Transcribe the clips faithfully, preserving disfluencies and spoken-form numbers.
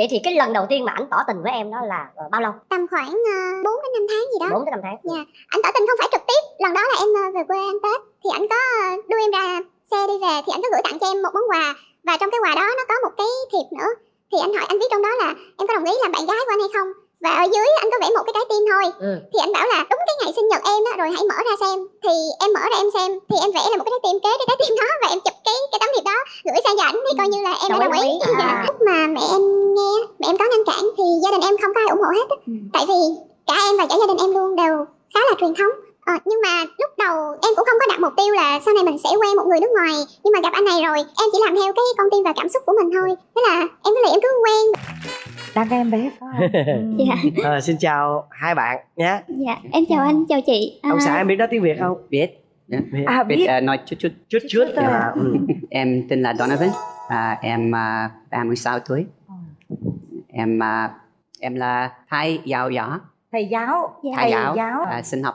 Vậy thì cái lần đầu tiên mà ảnh tỏ tình với em đó là uh, bao lâu? Tầm khoảng uh, bốn đến năm tháng gì đó. Bốn đến năm tháng. Dạ, yeah. Ảnh tỏ tình không phải trực tiếp. Lần đó là em uh, về quê ăn Tết. Thì ảnh có uh, đưa em ra xe đi về. Thì ảnh có gửi tặng cho em một món quà. Và trong cái quà đó nó có một cái thiệp nữa. Thì ảnh hỏi, anh viết trong đó là em có đồng ý làm bạn gái của anh hay không. Và ở dưới anh có vẽ một cái trái tim thôi. Ừ. Thì anh bảo là đúng cái ngày sinh nhật em đó, rồi hãy mở ra xem. Thì em mở ra em xem, thì em vẽ là một cái trái tim kế cái trái tim đó. Và em chụp cái cái tấm thiệp đó gửi sang cho ảnh, thì coi như là em đã đồng ý. Lúc mà mẹ em nghe, mẹ em có ngăn cản thì gia đình em không có ai ủng hộ hết. Ừ. Tại vì cả em và cả gia đình em luôn đều khá là truyền thống. Ờ, nhưng mà lúc đầu em cũng không có đặt mục tiêu là sau này mình sẽ quen một người nước ngoài. Nhưng mà gặp anh này rồi, em chỉ làm theo cái con tim và cảm xúc của mình thôi. Thế là em cứ là em cứ quen. Đang em bé phải không? Dạ. À, xin chào hai bạn nhé. Dạ, em chào anh, chào chị. À... Ông xã em biết nói tiếng Việt không? Biết. Yeah, biết. À, biết. Biết uh, nói chút chút chút chút. chút thôi. À, ừ. Em tên là Donovan. À, em uh, ba mươi sáu tuổi. Em uh, em là thầy giáo nhỏ. Thầy giáo. Thầy, thầy giáo. giáo. À, sinh học.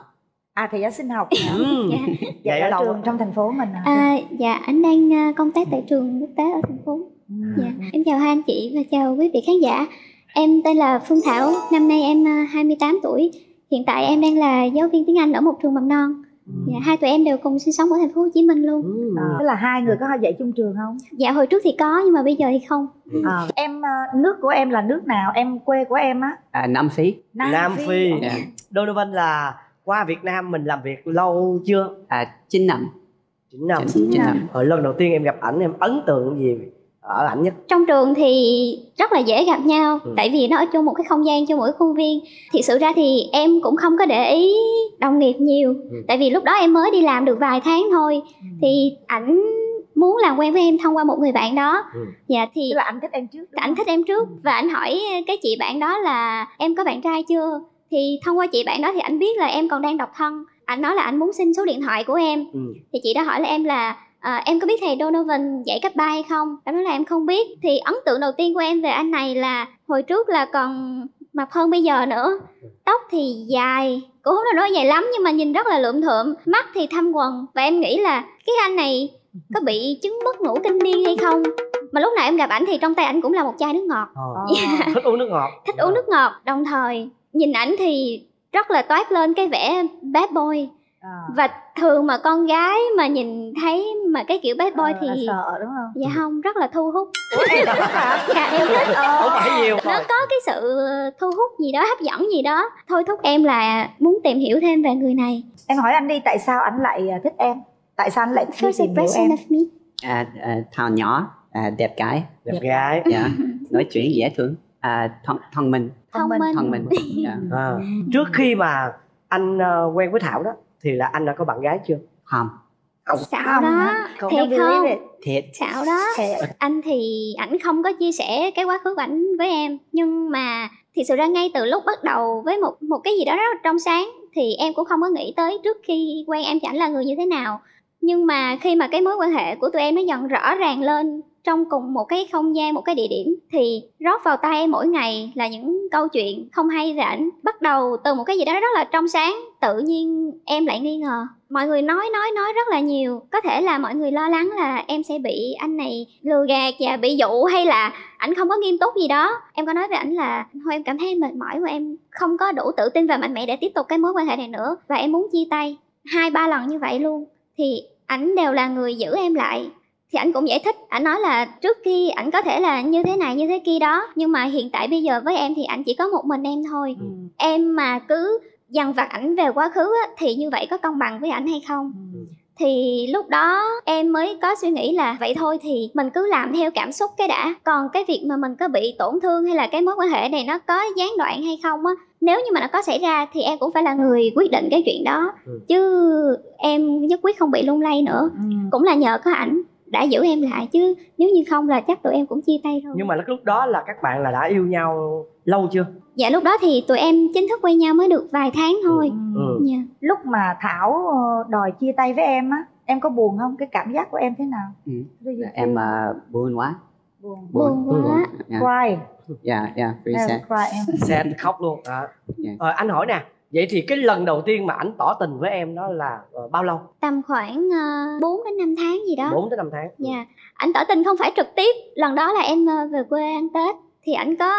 À, thầy giáo sinh học. Ừ. Dạ. Dạy ở trường trong thành phố mình hả? À, dạ, anh đang công tác tại trường quốc tế ở thành phố. Ừ. Dạ. Em chào hai anh chị và chào quý vị khán giả. Em tên là Phương Thảo, năm nay em hai mươi tám tuổi. Hiện tại em đang là giáo viên tiếng Anh ở một trường mầm non. Ừ. Dạ, hai tụi em đều cùng sinh sống ở thành phố Hồ Chí Minh luôn. Ừ. À. Tức là hai người có dạy chung trường không? Dạ, hồi trước thì có nhưng mà bây giờ thì không. Ừ. À. Em, nước của em là nước nào? Em quê của em á? À, Nam Phi. Nam, Nam Phi. Phi. Yeah. Donovan là qua Việt Nam mình làm việc lâu chưa? À, chín năm. chín năm. chín năm. Hồi lần đầu tiên em gặp ảnh em ấn tượng gì ở ảnh nhất? Trong trường thì rất là dễ gặp nhau. Ừ. Tại vì nó ở chung một cái không gian, trong mỗi khuôn viên. Thì sự ra thì em cũng không có để ý đồng nghiệp nhiều. Ừ. Tại vì lúc đó em mới đi làm được vài tháng thôi. Ừ. Thì ảnh muốn làm quen với em thông qua một người bạn đó. Ừ. Dạ thì tức là ảnh thích em trước. Ảnh thích em trước. Ừ. Và ảnh hỏi cái chị bạn đó là em có bạn trai chưa? Thì thông qua chị bạn đó thì ảnh biết là em còn đang độc thân. Ảnh nói là ảnh muốn xin số điện thoại của em. Ừ. Thì chị đã hỏi là em là à, em có biết thầy Donovan dạy cấp ba hay không? Em nói là em không biết. Thì ấn tượng đầu tiên của em về anh này là hồi trước là còn mập hơn bây giờ nữa. Tóc thì dài, cũng không nói dài lắm nhưng mà nhìn rất là lượm thượm. Mắt thì thâm quầng. Và em nghĩ là cái anh này có bị chứng mất ngủ kinh niên hay không? Mà lúc nào em gặp ảnh thì trong tay ảnh cũng là một chai nước ngọt. Ờ. Yeah. Thích uống nước ngọt. Thích uống nước ngọt. Đồng thời nhìn ảnh thì rất là toát lên cái vẻ bad boy. À. Và thường mà con gái mà nhìn thấy mà cái kiểu bad boy à, thì sợ đúng không? Dạ không, rất là thu hút. Ủa, em thích hả? Dạ em thích. Ờ. Không phải nhiều. Nó có cái sự thu hút gì đó, hấp dẫn gì đó thôi thúc em là muốn tìm hiểu thêm về người này. Em hỏi anh đi, tại sao anh lại thích em? Tại sao anh lại thích tìm hiểu em? À, à, Thảo nhỏ, à, đẹp gái. Đẹp gái. Dạ. Nói chuyện dễ thương. À, thông, thông minh. Thông minh. Thông minh. Yeah. À. Trước khi mà anh uh, quen với Thảo đó thì là anh đã có bạn gái chưa? Không. Không. Xạo đó. Không. Thiệt không? Thiệt. Xạo đó. Thiệt. Anh thì ảnh không có chia sẻ cái quá khứ của ảnh với em, nhưng mà thì sự ra ngay từ lúc bắt đầu với một một cái gì đó rất là trong sáng thì em cũng không có nghĩ tới trước khi quen em thì ảnh là người như thế nào. Nhưng mà khi mà cái mối quan hệ của tụi em nó dần rõ ràng lên trong cùng một cái không gian, một cái địa điểm thì rót vào tay em mỗi ngày là những câu chuyện không hay về ảnh. Bắt đầu từ một cái gì đó rất là trong sáng, tự nhiên em lại nghi ngờ. Mọi người nói nói nói rất là nhiều. Có thể là mọi người lo lắng là em sẽ bị anh này lừa gạt và bị dụ, hay là ảnh không có nghiêm túc gì đó. Em có nói với ảnh là thôi em cảm thấy mệt mỏi và em không có đủ tự tin và mạnh mẽ để tiếp tục cái mối quan hệ này nữa, và em muốn chia tay. Hai ba lần như vậy luôn thì ảnh đều là người giữ em lại. Thì ảnh cũng giải thích, ảnh nói là trước khi ảnh có thể là như thế này như thế kia đó, nhưng mà hiện tại bây giờ với em thì ảnh chỉ có một mình em thôi. Ừ. Em mà cứ dằn vặt ảnh về quá khứ á, thì như vậy có công bằng với ảnh hay không? Ừ. Thì lúc đó em mới có suy nghĩ là vậy thôi thì mình cứ làm theo cảm xúc cái đã. Còn cái việc mà mình có bị tổn thương hay là cái mối quan hệ này nó có gián đoạn hay không á, nếu như mà nó có xảy ra thì em cũng phải là người quyết định cái chuyện đó. Ừ. Chứ em nhất quyết không bị lung lay nữa. Ừ. Cũng là nhờ có ảnh đã giữ em lại, chứ nếu như không là chắc tụi em cũng chia tay thôi. Nhưng mà lúc đó là các bạn là đã yêu nhau lâu chưa? Dạ lúc đó thì tụi em chính thức quen nhau mới được vài tháng thôi. Ừ. Ừ. Yeah. Lúc mà Thảo đòi chia tay với em á, em có buồn không? Cái cảm giác của em thế nào? Ừ. Em uh, buồn quá. Buồn, buồn, buồn quá. Yeah. Cry. Dạ, yeah, yeah, sad. Cry, em. Sad, khóc luôn. À. Yeah. À, anh hỏi nè, vậy thì cái lần đầu tiên mà ảnh tỏ tình với em đó là uh, bao lâu? Tầm khoảng uh, bốn đến năm tháng gì đó. Bốn đến năm tháng. Dạ. Ảnh tỏ tình không phải trực tiếp. Lần đó là em uh, về quê ăn Tết. thì ảnh có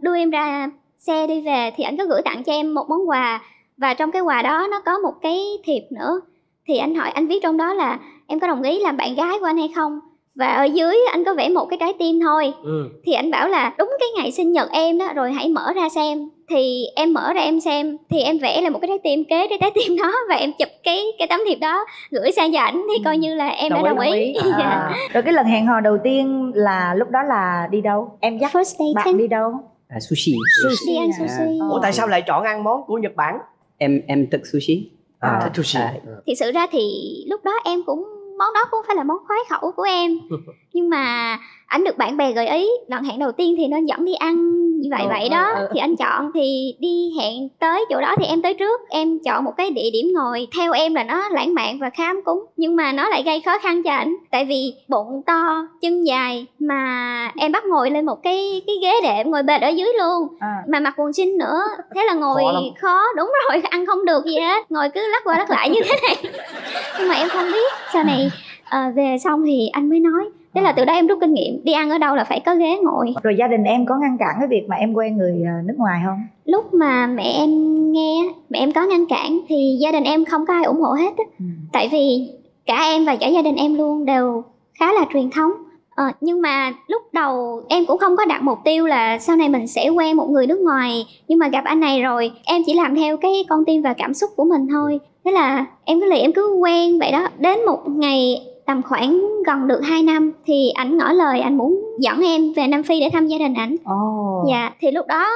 đưa em ra xe đi về, thì ảnh có gửi tặng cho em một món quà, và trong cái quà đó nó có một cái thiệp nữa. Thì anh hỏi, anh viết trong đó là em có đồng ý làm bạn gái của anh hay không, và ở dưới anh có vẽ một cái trái tim thôi. Ừ. Thì anh bảo là đúng cái ngày sinh nhật em đó, rồi hãy mở ra xem. Thì em mở ra em xem, thì em vẽ là một cái trái tim kế cái trái tim đó, và em chụp cái cái tấm thiệp đó gửi sang cho ảnh, thì coi như là em đồng đã đồng ý, đồng ý. À. Dạ. Rồi cái lần hẹn hò đầu tiên là lúc đó là đi đâu? Em dắt bạn đi đâu? À, sushi. Sushi, đi ăn sushi. Ủa tại sao lại chọn ăn món của Nhật Bản? Em em thích sushi. À, thích sushi. À. Thì sự ra thì lúc đó em cũng món đó cũng phải là món khoái khẩu của em, nhưng mà ảnh được bạn bè gợi ý lần hẹn đầu tiên thì nên dẫn đi ăn như vậy. Ừ, vậy đó. Ừ, ừ. Thì anh chọn, thì đi hẹn tới chỗ đó thì em tới trước, em chọn một cái địa điểm ngồi theo em là nó lãng mạn và khá ấm cúng, nhưng mà nó lại gây khó khăn cho ảnh, tại vì bụng to chân dài mà em bắt ngồi lên một cái cái ghế đệm, ngồi bệt ở dưới luôn. À. Mà mặc quần jean nữa, thế là ngồi khó, khó đúng rồi, ăn không được gì hết, ngồi cứ lắc qua lắc lại như thế này. Nhưng mà em không biết sau này à, về xong thì anh mới nói. Thế là từ đó em rút kinh nghiệm, đi ăn ở đâu là phải có ghế ngồi. Rồi gia đình em có ngăn cản cái việc mà em quen người nước ngoài không? Lúc mà mẹ em nghe, mẹ em có ngăn cản, thì gia đình em không có ai ủng hộ hết. Ừ. Tại vì cả em và cả gia đình em luôn đều khá là truyền thống. Ờ, nhưng mà lúc đầu em cũng không có đặt mục tiêu là sau này mình sẽ quen một người nước ngoài, nhưng mà gặp anh này rồi em chỉ làm theo cái con tim và cảm xúc của mình thôi. Thế là em cứ lì em cứ quen vậy đó. Đến một ngày tầm khoảng gần được hai năm thì ảnh ngỏ lời anh muốn dẫn em về Nam Phi để thăm gia đình ảnh. Oh. Dạ, thì lúc đó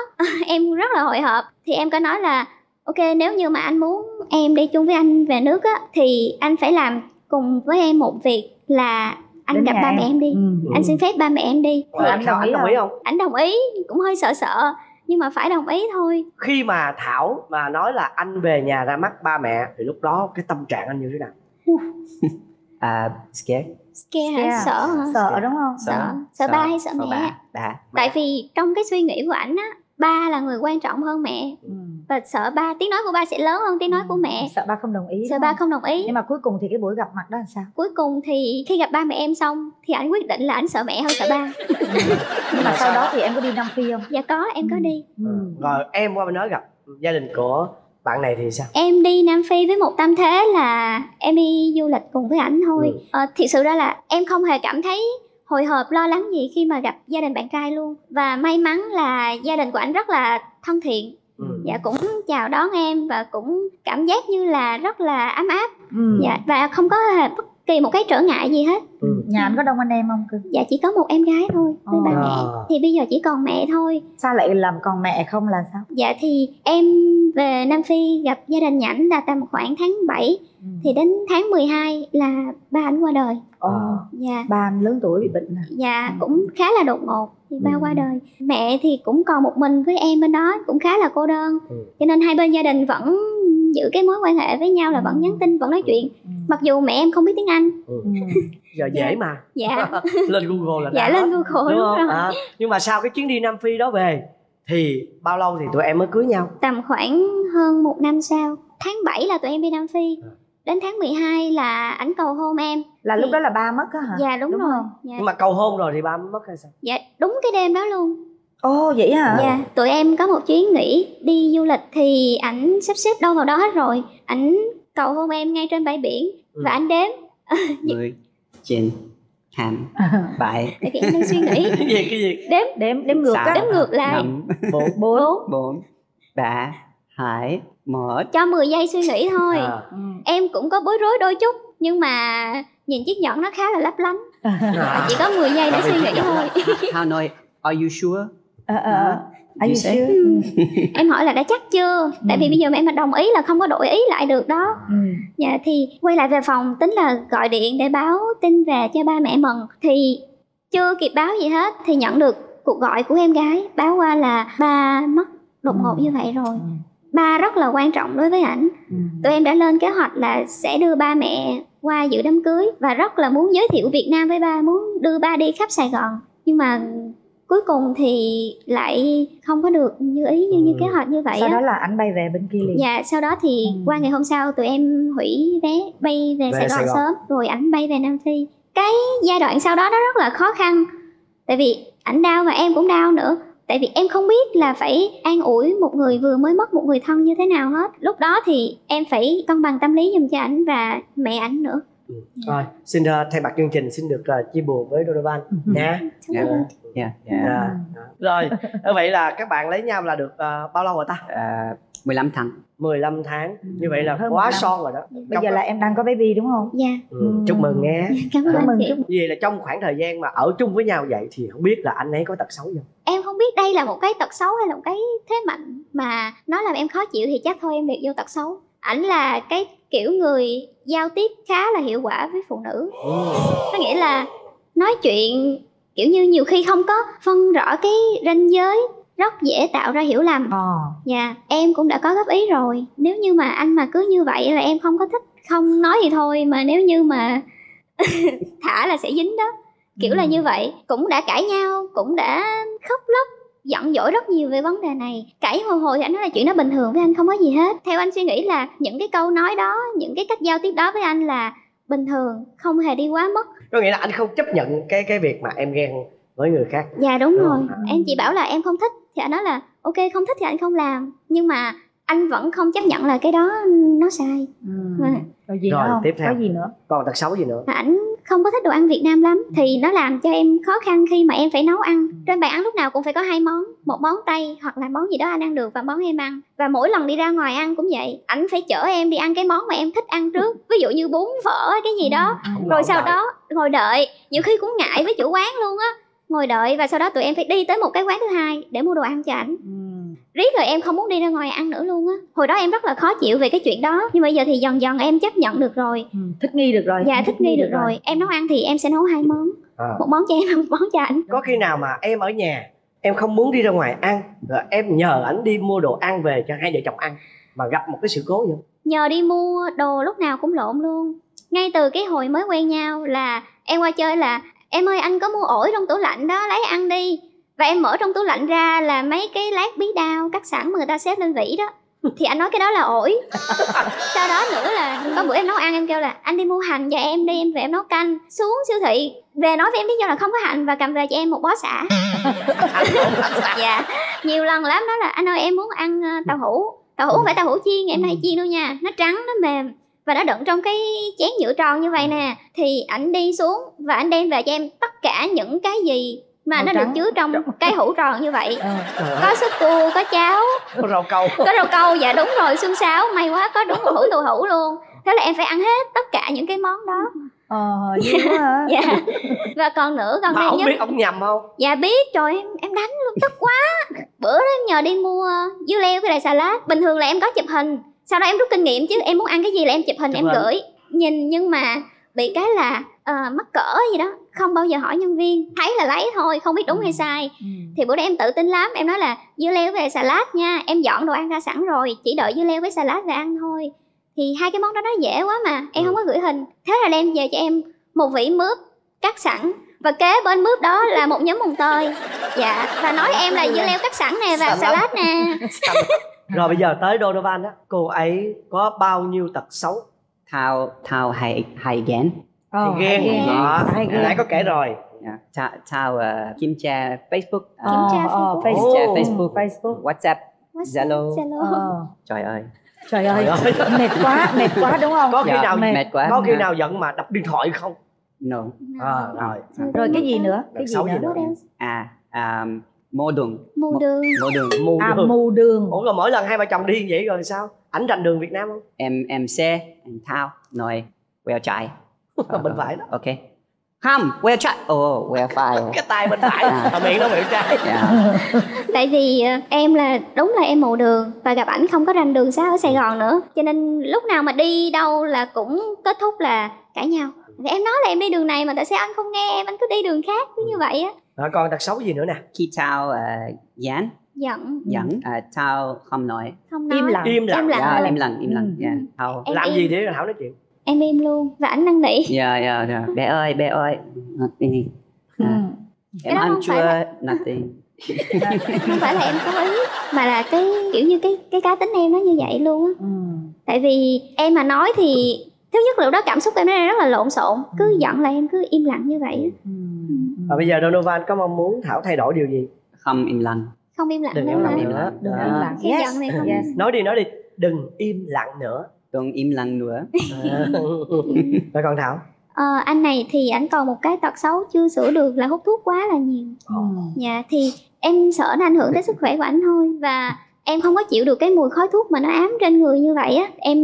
em rất là hồi hộp. Thì em có nói là ok, nếu như mà anh muốn em đi chung với anh về nước á, thì anh phải làm cùng với em một việc là anh đến gặp ba mẹ em đi. Ừ. Anh xin phép ba mẹ em đi. Thì anh đồng ý, đồng ý không? Anh đồng ý, cũng hơi sợ sợ nhưng mà phải đồng ý thôi. Khi mà Thảo mà nói là anh về nhà ra mắt ba mẹ thì lúc đó cái tâm trạng anh như thế nào? À, scared. Scared hả? Sợ hả? Sợ đúng không? Sợ. Sợ, sợ ba hay sợ, sợ mẹ? Ba. Ba. Tại vì trong cái suy nghĩ của ảnh á, ba là người quan trọng hơn mẹ. Ừ. Và sợ ba, tiếng nói của ba sẽ lớn hơn tiếng nói ừ. của mẹ. Sợ ba không đồng ý. Sợ ba không đồng ý. Nhưng mà cuối cùng thì cái buổi gặp mặt đó là sao? Cuối cùng thì khi gặp ba mẹ em xong thì ảnh quyết định là ảnh sợ mẹ hơn sợ ba. Nhưng mà sau đó thì em có đi Nam Phi không? Dạ có, em có đi. Ừ. Ừ. Rồi em qua bên đó gặp gia đình của bạn này thì sao? Em đi Nam Phi với một tâm thế là em đi du lịch cùng với ảnh thôi. Ừ. Ờ, thực sự ra là em không hề cảm thấy hồi hộp lo lắng gì khi mà gặp gia đình bạn trai luôn. Và may mắn là gia đình của ảnh rất là thân thiện. Ừ. Dạ, cũng chào đón em và cũng cảm giác như là rất là ấm áp. Ừ. Dạ, và không có hề bất kỳ một cái trở ngại gì hết. Ừ. Nhà anh có đông anh em không cơ? Dạ chỉ có một em gái thôi với ba mẹ. Thì bây giờ chỉ còn mẹ thôi. Sao lại làm còn mẹ không là sao? Dạ thì em về Nam Phi gặp gia đình nhảnh là tầm khoảng tháng bảy. Ừ. Thì đến tháng mười hai là ba ảnh qua đời. Ờ. Dạ. Ba anh lớn tuổi bị bệnh à? Dạ, ừ. cũng khá là đột ngột thì ba ừ. qua đời. Mẹ thì cũng còn một mình với em bên đó, cũng khá là cô đơn. Ừ. Cho nên hai bên gia đình vẫn giữ cái mối quan hệ với nhau, là vẫn nhắn tin, vẫn nói chuyện. Ừ. Mặc dù mẹ em không biết tiếng Anh. Ừ. Giờ dễ dạ. mà. Dạ. Lên Google là dạ, đã. Dạ lên Google đúng, đúng không? Rồi. À, nhưng mà sau cái chuyến đi Nam Phi đó về thì bao lâu thì tụi em mới cưới nhau? Tầm khoảng hơn một năm sau. Tháng bảy là tụi em đi Nam Phi. À. Đến tháng mười hai là ảnh cầu hôn em. Là thì... lúc đó là ba mất á hả? Dạ đúng, đúng rồi. Không? Dạ. Nhưng mà cầu hôn rồi thì ba mất hay sao? Dạ đúng cái đêm đó luôn. Ồ oh, vậy hả? Dạ, tụi em có một chuyến nghỉ đi du lịch thì ảnh sắp xếp đâu vào đó hết rồi. Ảnh cầu hôn em ngay trên bãi biển. Ừ. Và ảnh đếm mười, chín, tám, bảy. Tại vì em đang suy nghĩ. Cái gì, cái gì? Đếm, đếm, đếm ngược á. Đếm ngược lại. Bốn, bốn, bốn, ba, hai, một. Cho mười giây suy nghĩ thôi. À. Ừ. Em cũng có bối rối đôi chút, nhưng mà nhìn chiếc nhẫn nó khá là lấp lánh. À. Chỉ có mười giây để suy nghĩ thôi. Thao nói are you sure? Uh, uh, are you sure? Ừ. Em hỏi là đã chắc chưa? Tại ừ. vì bây giờ mà em mà đồng ý là không có đổi ý lại được đó. Ừ. Dạ thì quay lại về phòng tính là gọi điện để báo tin về cho ba mẹ mừng, thì chưa kịp báo gì hết thì nhận được cuộc gọi của em gái báo qua là ba mất đột ngột ừ. như vậy rồi. Ừ. Ba rất là quan trọng đối với ảnh. Ừ. Tụi em đã lên kế hoạch là sẽ đưa ba mẹ qua dự đám cưới và rất là muốn giới thiệu Việt Nam với ba, muốn đưa ba đi khắp Sài Gòn. Nhưng mà cuối cùng thì lại không có được như ý như, ừ. như kế hoạch như vậy. Sau đó, đó là anh bay về bên kia liền. Dạ, sau đó thì ừ. qua ngày hôm sau tụi em hủy vé bay về, về Sài, Gòn Sài Gòn sớm. Rồi ảnh bay về Nam Phi. Cái giai đoạn sau đó nó rất là khó khăn. Tại vì ảnh đau và em cũng đau nữa. Tại vì em không biết là phải an ủi một người vừa mới mất một người thân như thế nào hết. Lúc đó thì em phải cân bằng tâm lý dùm cho ảnh và mẹ ảnh nữa. Ừ. Yeah. Rồi, xin uh, thay mặt chương trình xin được uh, chia buồn với Donovan nhé. Rồi, vậy là các bạn lấy nhau là được uh, bao lâu rồi ta? Uh, mười lăm tháng. mười lăm tháng, ừ. Như vậy là hơn quá son rồi đó. Bây trong giờ đó là em đang có baby đúng không? Dạ. Yeah. Ừ. Ừ. Chúc mừng nghe. Cảm ơn, cảm ơn chị. Vì vậy là trong khoảng thời gian mà ở chung với nhau vậy thì không biết là anh ấy có tật xấu không? Em không biết đây là một cái tật xấu hay là một cái thế mạnh mà nó làm em khó chịu thì chắc thôi em được vô tật xấu. Ảnh là cái kiểu người giao tiếp khá là hiệu quả với phụ nữ. Có nghĩa là nói chuyện kiểu như nhiều khi không có phân rõ cái ranh giới, rất dễ tạo ra hiểu lầm. Dạ, yeah, em cũng đã có góp ý rồi. Nếu như mà anh mà cứ như vậy là em không có thích, không nói thì thôi, mà nếu như mà thả là sẽ dính đó. Kiểu ừ. là như vậy. Cũng đã cãi nhau, cũng đã khóc lóc, giận dỗi rất nhiều về vấn đề này. Cãi hồi hồi thì anh nói là chuyện đó bình thường với anh, không có gì hết. Theo anh suy nghĩ là những cái câu nói đó, những cái cách giao tiếp đó với anh là bình thường, không hề đi quá mức. Có nghĩa là anh không chấp nhận cái cái việc mà em ghen với người khác. Dạ đúng, đúng rồi à. Em chỉ bảo là em không thích thì anh nói là ok, không thích thì anh không làm. Nhưng mà anh vẫn không chấp nhận là cái đó nó sai. Ừ. À. Rồi, gì rồi nữa tiếp theo có gì nữa? Còn tật xấu gì nữa? Ảnh không có thích đồ ăn Việt Nam lắm. Thì nó làm cho em khó khăn khi mà em phải nấu ăn. Trên bàn ăn lúc nào cũng phải có hai món. Một món Tây hoặc là món gì đó anh ăn được và món em ăn. Và mỗi lần đi ra ngoài ăn cũng vậy. Ảnh phải chở em đi ăn cái món mà em thích ăn trước. Ví dụ như bún phở cái gì đó. Rồi sau đó ngồi đợi. Nhiều khi cũng ngại với chủ quán luôn á. Ngồi đợi và sau đó tụi em phải đi tới một cái quán thứ hai để mua đồ ăn cho ảnh. Riết rồi em không muốn đi ra ngoài ăn nữa luôn á. Hồi đó em rất là khó chịu về cái chuyện đó. Nhưng bây giờ thì dần dần em chấp nhận được rồi. Ừ, thích nghi được rồi. Dạ thích, thích nghi, nghi được, được rồi. rồi Em nấu ăn thì em sẽ nấu hai món à. Một món cho em, một món cho ảnh. Có khi nào mà em ở nhà, em không muốn đi ra ngoài ăn, rồi em nhờ ảnh đi mua đồ ăn về cho hai vợ chồng ăn mà gặp một cái sự cố gì không? Nhờ đi mua đồ lúc nào cũng lộn luôn. Ngay từ cái hồi mới quen nhau là em qua chơi là em ơi anh có mua ổi trong tủ lạnh đó, lấy ăn đi. Và em mở trong tủ lạnh ra là mấy cái lát bí đao cắt sẵn mà người ta xếp lên vỉ đó. Thì anh nói cái đó là ổi. Sau đó nữa là có bữa em nấu ăn em kêu là anh đi mua hành và em đi, em về em nấu canh. Xuống siêu thị về nói với em lý do là không có hành và cầm về cho em một bó sả. Dạ nhiều lần lắm. Đó là anh ơi em muốn ăn tàu hũ. Tàu hũ không phải tàu hũ chiên, em hay chiên đâu nha. Nó trắng, nó mềm và nó đựng trong cái chén nhựa tròn như vậy nè. Thì ảnh đi xuống và anh đem về cho em tất cả những cái gì mà màu nó trắng, được chứa trong cái hũ tròn như vậy. À, có súp cua, có cháo, có rau câu. Có rau câu, dạ đúng rồi, xương sáo. May quá, có đúng một hũ tù hũ luôn. Thế là em phải ăn hết tất cả những cái món đó. Ờ, dữ hả? Dạ. Và còn nữa, còn hay nhất. Mà biết ông nhầm không? Dạ biết, trời em, em đánh luôn, tức quá. Bữa đó em nhờ đi mua dưa leo với lại xà lách. Bình thường là em có chụp hình. Sau đó em rút kinh nghiệm chứ, em muốn ăn cái gì là em chụp hình, đúng em rồi. Gửi. Nhìn nhưng mà bị cái là uh, mắc cỡ gì đó, không bao giờ hỏi nhân viên, thấy là lấy thôi, không biết đúng ừ. hay sai. ừ. Thì bữa đó em tự tin lắm, em nói là dưa leo với xà lách nha, em dọn đồ ăn ra sẵn rồi, chỉ đợi dưa leo với xà lách về ăn thôi. Thì hai cái món đó nó dễ quá mà em ừ. không có gửi hình. Thế là đem về cho em một vỉ mướp cắt sẵn và kế bên mướp đó là một nhúm mồng tơi. Dạ, và nói em là dưa leo cắt sẵn nè và xà lách nè. Rồi bây giờ tới Donovan đó, cô ấy có bao nhiêu tật xấu? Thao thao hay hay ghen. Hay ghen đó, nãy có kể rồi. Thao thao kiểm tra Facebook, Facebook, Facebook, WhatsApp, Zalo. Trời ơi, trời ơi, mệt quá, mệt quá đúng không? Có khi nào mệt quá, có khi nào giận mà đập điện thoại không? No. Rồi, rồi cái gì nữa? Cái gì nữa? À, mô đường, mô đường, mô đường, mô đường. Ủa rồi mỗi lần hai vợ chồng đi vậy rồi sao? Ảnh rành đường Việt Nam không? Em em xe, em thao, rồi quẹo trái. Bên phải đó. Ok. Không, quẹo trái. Ồ, oh, quẹo phải. Cái tay bên phải, à, miệng nó miệng trái. Yeah. Tại vì em là đúng là em mù đường và gặp ảnh không có rành đường xá ở Sài Gòn nữa, cho nên lúc nào mà đi đâu là cũng kết thúc là cãi nhau. Vì em nói là em đi đường này mà tại sao anh không nghe em, anh cứ đi đường khác cứ như vậy á. Rồi còn tật xấu gì nữa nè? Khi thao dán. Uh, giận giận uh, thao không nói, không nói. Im lặng, im lặng, im lặng, yeah, im lặng, im lặng. Yeah. Thao em làm im. Gì để Thảo nói chuyện em im luôn và ảnh năn nỉ. Dạ dạ dạ bé ơi, bé ơi nothing. Uh, em ăn chưa là... nothing. Không phải là em có ý mà là cái kiểu như cái cái cá tính em nó như vậy luôn á. Ừ. Tại vì em mà nói thì thứ nhất là lúc đó cảm xúc của em nó rất là lộn xộn, cứ giận là em cứ im lặng như vậy. Ừ. Ừ. Và bây giờ Donovan có mong muốn Thảo thay đổi điều gì? Không, im lặng. Không im lặng đừng nữa. Im lặng đừng im lặng. Yes. Yes. Giận này không... yes. Nói đi nói đi. Đừng im lặng nữa. Đừng im lặng nữa. Rồi còn Thảo. À, anh này thì anh còn một cái tật xấu chưa sửa được là hút thuốc quá là nhiều. Dạ oh. yeah, thì em sợ nó ảnh hưởng tới sức khỏe của anh thôi. Và em không có chịu được cái mùi khói thuốc mà nó ám trên người như vậy á. Em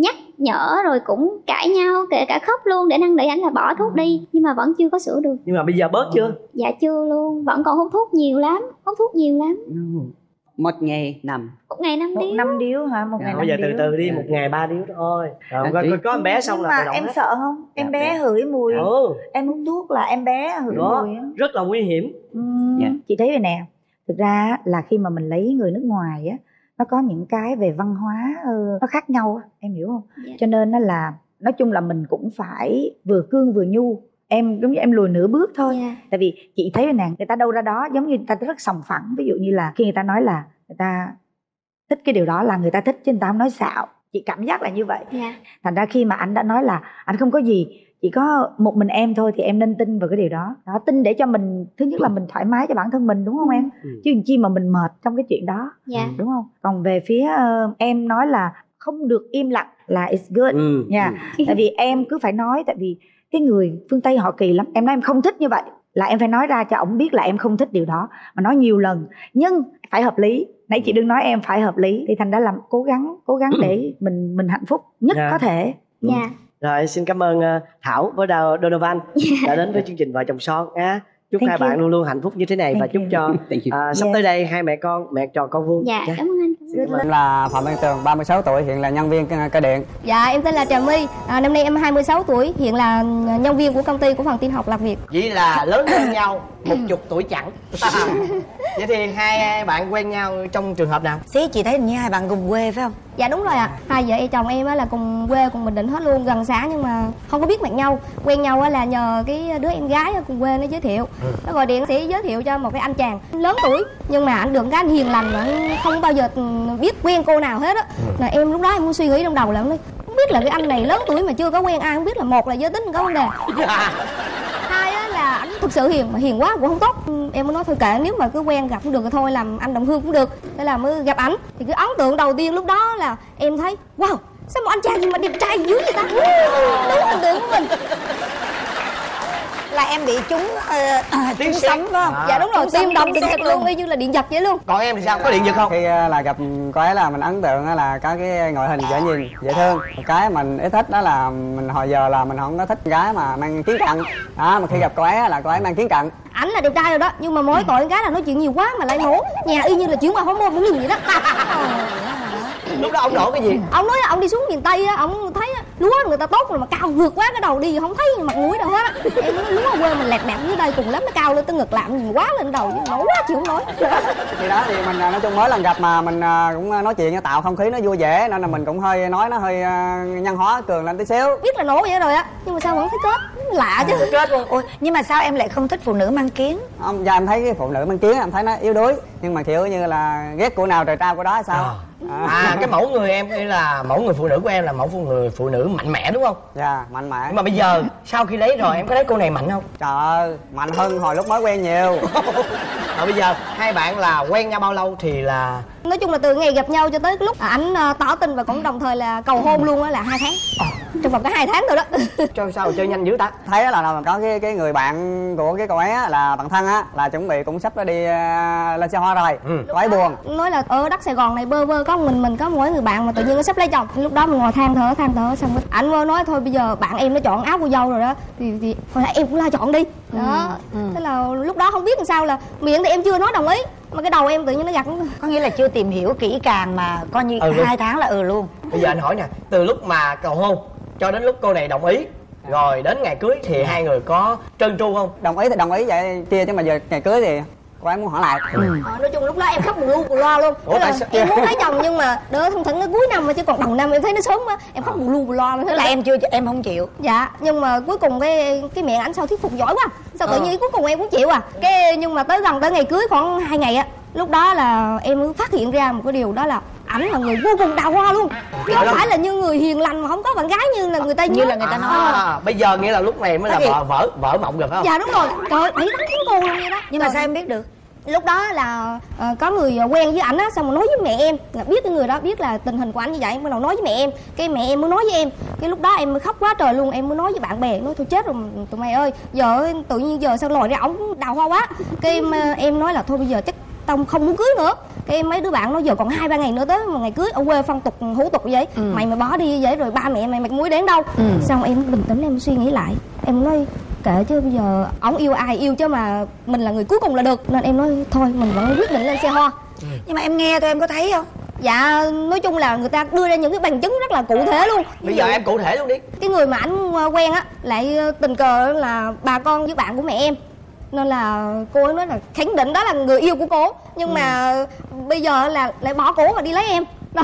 nhắc nhở rồi cũng cãi nhau, kể cả khóc luôn để năn nỉ ảnh là bỏ thuốc đi, nhưng mà vẫn chưa có sửa được. Nhưng mà bây giờ bớt chưa? Dạ chưa luôn, vẫn còn hút thuốc nhiều lắm. Hút thuốc nhiều lắm. Mm. Một ngày nằm Một ngày năm điếu năm điếu hả? Một ngày năm điếu. Bây giờ từ từ đi, một ngày ba điếu thôi. Rồi có em bé xong là em sợ không? Em bé hửi mùi. Em uống thuốc là em bé hửi mùi, rất là nguy hiểm. Chị thấy vậy nè, thực ra là khi mà mình lấy người nước ngoài á, nó có những cái về văn hóa nó khác nhau, em hiểu không? Cho nên nó là nói chung là mình cũng phải vừa cương vừa nhu. Em giống như em lùi nửa bước thôi. Yeah. Tại vì chị thấy nè, người ta đâu ra đó giống như người ta rất sòng phẳng. Ví dụ như là khi người ta nói là người ta thích cái điều đó là người ta thích, chứ người ta không nói xạo. Chị cảm giác là như vậy. Yeah. Thành ra khi mà anh đã nói là anh không có gì, chỉ có một mình em thôi, thì em nên tin vào cái điều đó. Đó, tin để cho mình, thứ nhất là mình thoải mái cho bản thân mình, đúng không em? Ừ. Chứ làm chi mà mình mệt trong cái chuyện đó. Yeah. Đúng không? Còn về phía uh, em nói là không được im lặng là it's good. Ừ. Yeah. Ừ. Tại vì em cứ phải nói, tại vì cái người phương Tây họ kỳ lắm. Em nói em không thích như vậy là em phải nói ra cho ổng biết là em không thích điều đó, mà nói nhiều lần, nhưng phải hợp lý. Nãy chị đừng nói em phải hợp lý, thì thành đã làm cố gắng cố gắng để mình mình hạnh phúc nhất yeah. có thể. Dạ. Yeah. Rồi xin cảm ơn Thảo với Donovan yeah. đã đến với chương trình Vợ Chồng Son nha. Chúc Thank hai you. Bạn luôn luôn hạnh phúc như thế này. Thank và chúc you. Cho uh, sắp yeah. tới đây hai mẹ con mẹ tròn con vuông. Dạ yeah. cảm ơn anh. Cảm em là Phạm Văn Tường, ba mươi sáu tuổi, hiện là nhân viên cơ điện. Dạ em tên là Trà My, à, năm nay em hai mươi sáu tuổi, hiện là nhân viên của công ty của phần tin học Lạc Việt. Vậy là lớn hơn nhau một chục tuổi chẳng. Vậy thì hai bạn quen nhau trong trường hợp nào? Xí chị thấy hình như hai bạn cùng quê phải không? Dạ đúng rồi ạ. À. Hai vợ chồng em là cùng quê, cùng Bình Định hết luôn, gần xã nhưng mà không có biết mặt nhau. Quen nhau là nhờ cái đứa em gái cùng quê nó giới thiệu. Ừ. Nó gọi điện sẽ giới thiệu cho một cái anh chàng lớn tuổi, nhưng mà anh được cái anh hiền lành, anh không bao giờ biết quen cô nào hết á. Là ừ. em lúc đó em muốn suy nghĩ trong đầu là không biết là cái anh này lớn tuổi mà chưa có quen ai, không biết là một là giới tính có vấn đề. Ảnh thực sự hiền mà hiền quá cũng không tốt. Em mới nói thôi kệ, nếu mà cứ quen gặp cũng được thì thôi, làm anh đồng hương cũng được. Thế là mới gặp ảnh, thì cái ấn tượng đầu tiên lúc đó là em thấy wow, sao một anh chàng gì mà đẹp trai dữ vậy ta, đúng hình tượng của mình. Là em bị trúng uh, trúng sấm phải không? À. Dạ đúng rồi, tim đập điện giật luôn, y như là điện giật vậy luôn. Còn em thì sao, có điện giật không? Khi là gặp cô ấy là mình ấn tượng là có cái ngoại hình dễ nhìn, dễ thương. Cái mình ít thích đó là mình hồi giờ là mình không có thích gái mà mang kiến cận. Đó, mà khi gặp cô ấy là cô ấy mang kiến cận. Ảnh là đẹp trai rồi đó, nhưng mà mỗi tội gái là nói chuyện nhiều quá mà lại nổ. Nhà y như là chuyển qua hổ môn cũng như vậy đó. Lúc đó ông nổ cái gì? Ông nói ông đi xuống miền Tây á, ông thấy lúa người ta tốt rồi mà cao vượt quá cái đầu đi không thấy mặt mũi đâu hết á. Em nói lúa quê mình lẹt mẹt dưới đây cùng lắm, nó cao lên tới ngực làm gì quá lên đầu, nổ quá chịu không nổi. Thì đó, thì mình nói chung mới lần gặp mà mình cũng nói chuyện tạo không khí nó vui vẻ nên là mình cũng hơi nói nó hơi nhân hóa cường lên tí xíu. Biết là nổ vậy rồi á, nhưng mà sao vẫn thấy kết lạ chứ. Kết luôn. Ôi, nhưng mà sao em lại không thích phụ nữ mang kiến? Ông dạ em thấy cái phụ nữ mang kiến em thấy nó yếu đuối, nhưng mà kiểu như là ghét của nào trời trao của đó hay sao? À. À, à cái mẫu người em là mẫu người phụ nữ của em là mẫu người phụ nữ mạnh mẽ đúng không? Dạ yeah, mạnh mẽ. Nhưng mà bây giờ sau khi lấy rồi em có thấy cô này mạnh không? Trời ơi, mạnh hơn hồi lúc mới quen nhiều. Rồi bây giờ hai bạn là quen nhau bao lâu thì là? Nói chung là từ ngày gặp nhau cho tới lúc ảnh tỏ tình và cũng đồng thời là cầu hôn luôn á là hai tháng. Ờ. Trong vòng có hai tháng rồi đó. Chơi sao chơi nhanh dữ ta? Thấy là, là có cái cái người bạn của cái cậu ấy á, là bạn thân á là chuẩn bị cũng sắp đi uh, lên xe hoa rồi. Ừ. Cậu ấy buồn. Nói là ở đất Sài Gòn này bơ vơ có mình mình có mỗi người bạn mà tự nhiên nó sắp lấy chồng. Lúc đó mình ngồi than thở than thở xong rồi ảnh nói thôi bây giờ bạn em nó chọn áo cô dâu rồi đó thì thì hồi nãy em cũng la chọn đi. Đó. Ừ. Ừ. Thế là lúc đó không biết làm sao là miệng thì em chưa nói đồng ý mà cái đầu em tự nhiên nó gặt. Có nghĩa là chưa tìm hiểu kỹ càng mà coi như ừ, hai tháng là ừ luôn. Bây giờ anh hỏi nè, từ lúc mà cầu hôn cho đến lúc cô này đồng ý rồi đến ngày cưới thì hai người có trơn tru không? Đồng ý thì đồng ý vậy kia, chứ mà giờ ngày cưới thì cô ấy muốn hỏi lại. Ừ. Ờ, nói chung lúc đó em khóc bù lu bù loa luôn. Ủa, là em muốn lấy chồng nhưng mà đỡ thằng thằng nó cuối năm mà chứ còn đầu năm em thấy nó sớm quá, em khóc bù lu bù loa luôn. Thế là em chưa em không chịu. Dạ, nhưng mà cuối cùng cái cái mẹ ảnh sao thuyết phục giỏi quá. Sao tự ờ. nhiên cuối cùng em cũng chịu à. Cái nhưng mà tới gần tới ngày cưới khoảng hai ngày á, lúc đó là em mới phát hiện ra một cái điều đó là ảnh là người vô cùng đào hoa luôn. Chứ không phải là như người hiền lành mà không có bạn gái như là người ta như là người ta nói. À, bây giờ nghĩa là lúc này mới là vợ vợ vợ mộng rồi phải không? Dạ đúng rồi. Trời ơi, bảy tám tháng cô luôn vậy đó. Nhưng mà sao em biết được? Lúc đó là uh, có người quen với ảnh á, xong rồi nói với mẹ em, biết cái người đó biết là tình hình của ảnh như vậy, mới đầu nói với mẹ em, cái mẹ em mới nói với em, cái lúc đó em mới khóc quá trời luôn, em mới nói với bạn bè, nói thôi chết rồi tụi mày ơi, giờ tự nhiên giờ sao nổi ra ổng đào hoa quá, cái em, em nói là thôi bây giờ chắc tao không muốn cưới nữa. Cái mấy đứa bạn nó giờ còn hai ba ngày nữa tới mà ngày cưới, ở quê phong tục hủ tục vậy, ừ. mày mày bỏ đi vậy rồi ba mẹ mày mày muốn đến đâu. ừ. Xong em bình tĩnh em suy nghĩ lại, em nói kệ chứ bây giờ ổng yêu ai yêu chứ mà mình là người cuối cùng là được, nên em nói thôi mình vẫn quyết định lên xe hoa. ừ. Nhưng mà em nghe tụi em có thấy không? Dạ nói chung là người ta đưa ra những cái bằng chứng rất là cụ thể luôn. Bây giờ em cụ thể luôn đi. Cái người mà ảnh quen á lại tình cờ là bà con với bạn của mẹ em, nên là cô ấy nói là khẳng định đó là người yêu của cô, nhưng ừ. mà bây giờ là lại bỏ cổ mà đi lấy em đó.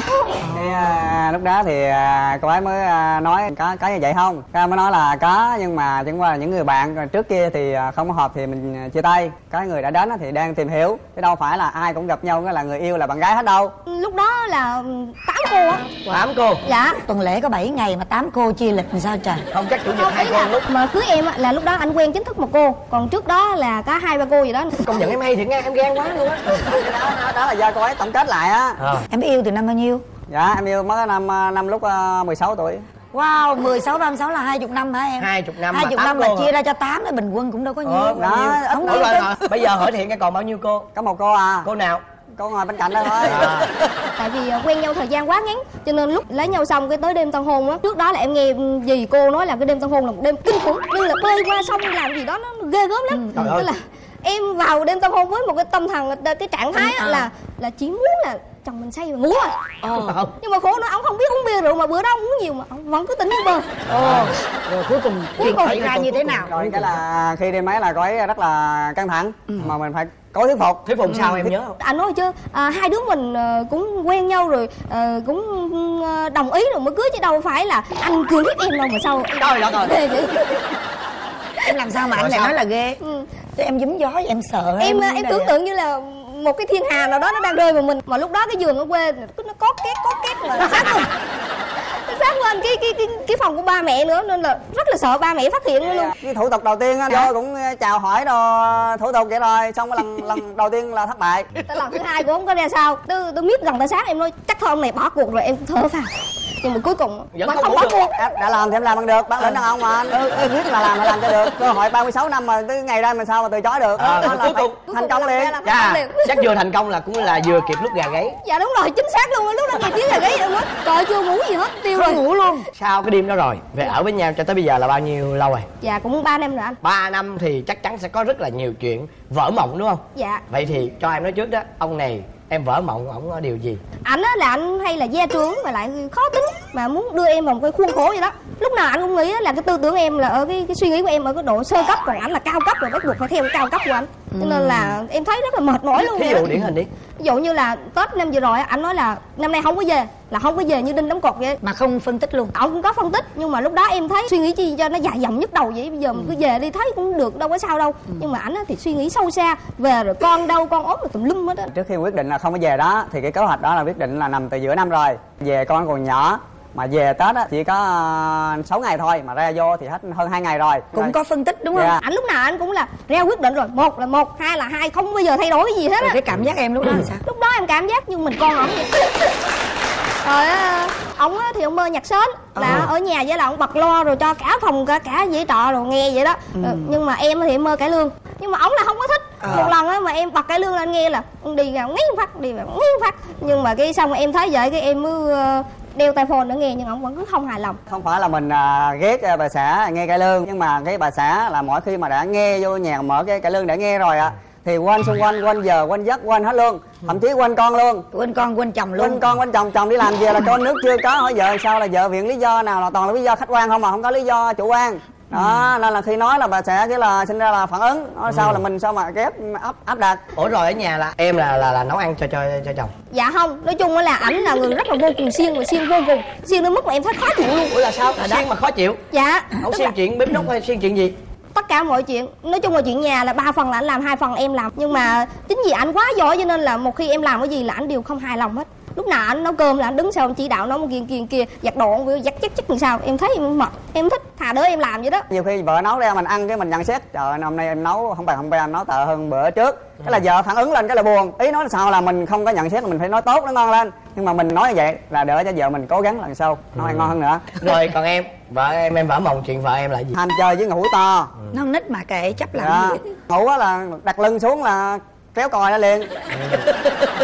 Thì, à, lúc đó thì à, cô ấy mới à, nói có có như vậy không, cô mới nói là có, nhưng mà chẳng qua là những người bạn trước kia thì à, không hợp thì mình chia tay, cái người đã đến thì đang tìm hiểu chứ đâu phải là ai cũng gặp nhau là người yêu là bạn gái hết đâu. Lúc đó là tám cô á. Tám cô? Dạ. Tuần lễ có bảy ngày mà tám cô chia lịch làm sao trời. Không chắc chủ nhật hai cô lúc mà cưới em á, là lúc đó anh quen chính thức một cô, còn trước đó là có hai ba cô gì đó. Công nhận em hay thiệt nghe, em ghen quá luôn á. Đó. Đó, đó là do cô ấy tổng kết lại á. À. Em yêu từ năm bao nhiêu? Dạ em yêu mới năm năm lúc uh, mười sáu tuổi. Wow, mười sáu ba mươi sáu là hai mươi năm hả em? hai mươi năm. hai mươi mà năm là chia hả? Ra cho tám đó, bình quân cũng đâu có nhiều. Ừ, đó, nhiều. Không rồi, rồi, rồi. Bây giờ hỏi thiệt còn bao nhiêu cô? Có một cô à. Cô nào? Cô ngồi bên cạnh đó thôi. À. Tại vì quen nhau thời gian quá ngắn, cho nên lúc lấy nhau xong cái tới đêm tân hôn á, trước đó là em nghe dì cô nói là cái đêm tân hôn là một đêm kinh khủng, như là bơi qua sông làm gì đó nó ghê gớm lắm. Tức ừ, là em vào đêm tân hôn với một cái tâm thần, cái trạng thái á, à. là là chỉ muốn là chồng mình say và ngủ rồi. ờ. Nhưng mà khổ nó ông không biết uống bia rượu, mà bữa đó ông uống nhiều mà ông vẫn cứ tỉnh như bơ. ờ. Rồi cuối cùng chuyện xảy ra như thế nào? Rồi cái là khi đi máy là cô ấy rất là căng thẳng, ừ. mà mình phải cố thuyết phục. Thuyết phục sao? ừ. Em nhớ không? Anh nói chứ à, hai đứa mình cũng quen nhau rồi, à, cũng đồng ý rồi mới cưới chứ đâu phải là anh cưới hiếp em đâu mà sao. Trời đất ơi. Em làm sao mà rồi anh lại nói là ghê? ừ. Em giấm gió em sợ. Em em, em tưởng tượng như là một cái thiên hà nào đó nó đang rơi vào mình, mà lúc đó cái giường ở quê nó cót két cót két mà sát lên sát lên cái cái cái cái phòng của ba mẹ nữa, nên là rất là sợ ba mẹ phát hiện luôn. Cái thủ tục đầu tiên á, tôi cũng chào hỏi đồ thủ tục vậy rồi, xong cái lần lần đầu tiên là thất bại. Tới lần thứ hai cũng không có ra sao, tôi tôi biết gần tới sáng em nói chắc thôi ông này bỏ cuộc rồi, em thở phào. Nhưng mà cuối cùng vẫn không bỏ cuộc. À, đã làm thì em làm bằng được, bản lĩnh đàn ông mà anh. Ừ, ừ, biết là làm là làm cho được. Cơ hội ba mươi sáu năm mà tới ngày ra mà sao mà từ chối được. À, cuối cùng thành công liền. Dạ. Chắc vừa thành công là cũng là vừa kịp lúc gà gáy. Dạ đúng rồi, chính xác luôn á, lúc đó kịp tiếng gà gáy em nói trời chưa ngủ gì hết, tiêu rồi. Ngủ luôn. Sau cái đêm đó rồi, về ở với nhau cho tới bây giờ là bao nhiêu lâu rồi? Dạ cũng ba năm rồi anh. ba năm thì chắc chắn sẽ có rất là nhiều chuyện vỡ mộng đúng không? Dạ. Vậy thì cho em nói trước đó, ông này em vỡ mộng ổng có điều gì? Ảnh á là anh hay là gia trưởng mà lại khó tính, mà muốn đưa em vào một cái khuôn khổ vậy đó. Lúc nào anh cũng nghĩ là cái tư tưởng em là ở cái, cái suy nghĩ của em ở cái độ sơ cấp, còn ảnh là cao cấp rồi, bắt buộc phải theo cái cao cấp của anh. Cho nên là em thấy rất là mệt mỏi luôn. Ví dụ điển hình đi. Ví dụ như là Tết năm vừa rồi ảnh nói là năm nay không có về, là không có về như đinh đóng cột vậy. Mà không phân tích luôn. Ổng cũng có phân tích, nhưng mà lúc đó em thấy suy nghĩ chi cho nó dài dòng nhức đầu vậy, bây giờ mình cứ về đi thấy cũng được, đâu có sao đâu. ừ. Nhưng mà ảnh thì suy nghĩ sâu xa, về rồi con đâu con ốm rồi tùm lum hết á. Trước khi quyết định là không có về đó thì cái kế hoạch đó là quyết định là nằm từ giữa năm rồi, về con còn nhỏ mà về Tết á chỉ có sáu ngày thôi mà ra vô thì hết hơn hai ngày rồi. Cũng có phân tích đúng không? Ảnh yeah. lúc nào anh cũng là ra quyết định rồi, một là một, hai là hai, không bao giờ thay đổi gì hết á. Cái cảm giác em lúc đó là sao? Lúc đó em cảm giác như mình con ổng vậy. Rồi ổng thì ổng mơ nhạc sến là ừ. ở nhà với là ổng bật lo rồi cho cả phòng cả cả dãy trọ rồi nghe vậy đó. ừ. Nhưng mà em thì em mơ cải lương, nhưng mà ổng là không có thích. À. Một lần á mà em bật cải lương lên nghe là đi vào ngấy phát, đi vào ngấy phát. Nhưng mà cái xong em thấy vậy cái em mới đeo tai phone nữa nghe, nhưng ổng vẫn cứ không hài lòng. Không phải là mình à, ghét bà xã nghe cải lương, nhưng mà cái bà xã là mỗi khi mà đã nghe vô nhà mở cái cải lương để nghe rồi ạ, thì quên xung quanh, quên giờ, quên giấc, quên hết luôn. Thậm chí quên con luôn. Quên con, quên chồng luôn. Quên con, quên chồng, chồng đi làm về là con nước chưa có, hỏi vợ sao là vợ viện lý do nào, là toàn là lý do khách quan không mà không có lý do chủ quan. Đó, ừ. nên là khi nói là bà sẽ cái là sinh ra là phản ứng, nói ừ. sao là mình sao mà ghép áp áp đặt. Ủa rồi ở nhà là em là là là nấu ăn cho cho cho chồng? Dạ không, nói chung là ảnh là người rất là vô cùng siêng, và siêng vô cùng, siêng đến mức mà em thấy khó chịu luôn. Ủa là sao? Là siêng mà khó chịu? Dạ. Ổng siêng là... chuyện bếp núc hay siêng chuyện gì? Tất cả mọi chuyện, nói chung là chuyện nhà là ba phần là anh làm, hai phần em làm. Nhưng mà chính vì ảnh quá giỏi cho nên là một khi em làm cái gì là ảnh đều không hài lòng hết. lúc nào anh nấu cơm là anh đứng sau anh chỉ đạo nấu một kia kia kia, giặt đồ giặt chắc chắc làm sao. Em thấy em mệt, em thích thà đứa em làm vậy đó. Nhiều khi vợ nấu ra mình ăn cái mình nhận xét trời ơi, hôm nay em nấu không bằng hôm qua em nấu tệ hơn bữa trước, cái là vợ phản ứng lên cái là buồn. Ý nói là sao là mình không có nhận xét là mình phải nói tốt nó ngon lên, nhưng mà mình nói như vậy là đỡ cho vợ mình cố gắng lần sau nói ừ. ngon hơn nữa. Rồi còn em, vợ em em vỡ mộng chuyện vợ em là gì? Ham chơi với ngủ to. Ừ. Nó nít mà kệ chấp làm à, gì. Ngủ á là đặt lưng xuống là kéo còi nó liền. Ừ.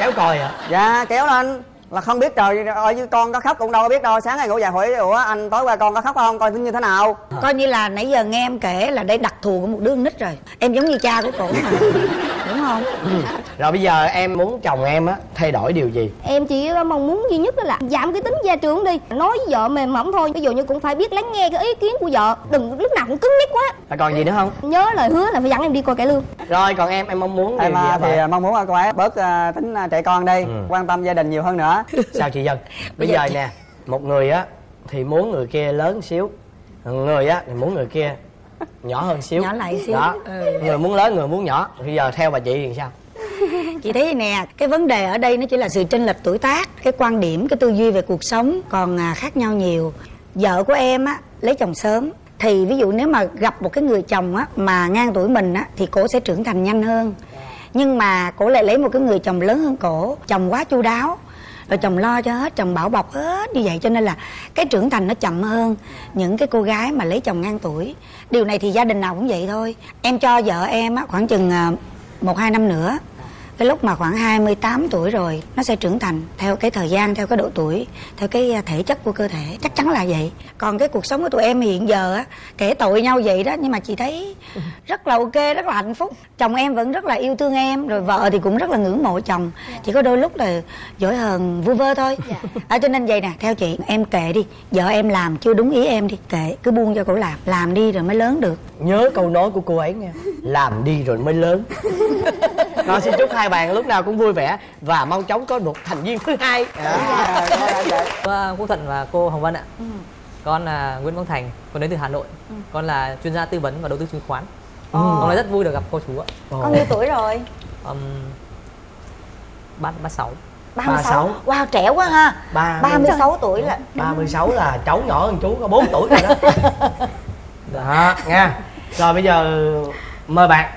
Kéo còi hả? Dạ kéo lên là không biết trời ơi chứ con có khóc cũng đâu có biết đâu. Sáng ngày ngủ dậy hỏi ủa anh tối qua con có khóc không, coi như thế nào. Coi như là nãy giờ nghe em kể là đây đặc thù của một đứa nít rồi, em giống như cha của cổ mà. Đúng không? Ừ. Rồi bây giờ em muốn chồng em á thay đổi điều gì? Em chỉ mong muốn duy nhất đó là giảm cái tính gia trưởng đi, nói với vợ mềm mỏng thôi, ví dụ như cũng phải biết lắng nghe cái ý kiến của vợ, đừng lúc nào cũng cứng nhắc quá. Là còn gì nữa không? Nhớ lời hứa là phải dẫn em đi coi cải lương. Rồi còn em, em mong muốn điều em, gì thì vậy? Mong muốn cô ấy bớt uh, tính uh, trẻ con đi, ừ. quan tâm gia đình nhiều hơn nữa. Sao chị Dân? Bây giờ nè, một người á thì muốn người kia lớn xíu, người á thì muốn người kia nhỏ hơn xíu, nhỏ lại xíu đó. Ừ. Người muốn lớn, người muốn nhỏ. Bây giờ theo bà chị thì sao? Chị thấy nè, cái vấn đề ở đây nó chỉ là sự chênh lệch tuổi tác, cái quan điểm, cái tư duy về cuộc sống còn khác nhau nhiều. Vợ của em á lấy chồng sớm thì ví dụ nếu mà gặp một cái người chồng á mà ngang tuổi mình á thì cổ sẽ trưởng thành nhanh hơn, nhưng mà cổ lại lấy một cái người chồng lớn hơn cổ, chồng quá chu đáo rồi, chồng lo cho hết, chồng bảo bọc hết như vậy, cho nên là cái trưởng thành nó chậm hơn những cái cô gái mà lấy chồng ngang tuổi. Điều này thì gia đình nào cũng vậy thôi. Em cho vợ em á khoảng chừng một hai năm nữa, cái lúc mà khoảng hai mươi tám tuổi rồi nó sẽ trưởng thành theo cái thời gian, theo cái độ tuổi, theo cái thể chất của cơ thể, chắc chắn là vậy. Còn cái cuộc sống của tụi em hiện giờ á kể tội nhau vậy đó, nhưng mà chị thấy rất là ok, rất là hạnh phúc. Chồng em vẫn rất là yêu thương em, rồi vợ thì cũng rất là ngưỡng mộ chồng, chỉ có đôi lúc là dỗi hờn vu vơ thôi. À, cho nên vậy nè, theo chị em kệ đi, vợ em làm chưa đúng ý em đi, kệ, cứ buông cho cổ làm, làm đi rồi mới lớn được. Nhớ câu nói của cô ấy nha, làm đi rồi mới lớn. Rồi xin chúc hai bạn lúc nào cũng vui vẻ và mong chóng có một thành viên thứ hai. À, cô Quốc Thuận và cô Hồng Vân ạ. Ừ. Con là Nguyễn Văn Thành, con đến từ Hà Nội. Ừ. Con là chuyên gia tư vấn và đầu tư chứng khoán. Ừ. Con là rất vui được gặp cô chú ạ. Con ừ. nhiêu tuổi rồi? Um, ba mươi sáu. ba mươi sáu. Wow, trẻ quá ha. ba mươi sáu tuổi là ba mươi sáu là cháu nhỏ hơn chú có bốn tuổi rồi đó. Đó, nghe. Rồi bây giờ mời bạn.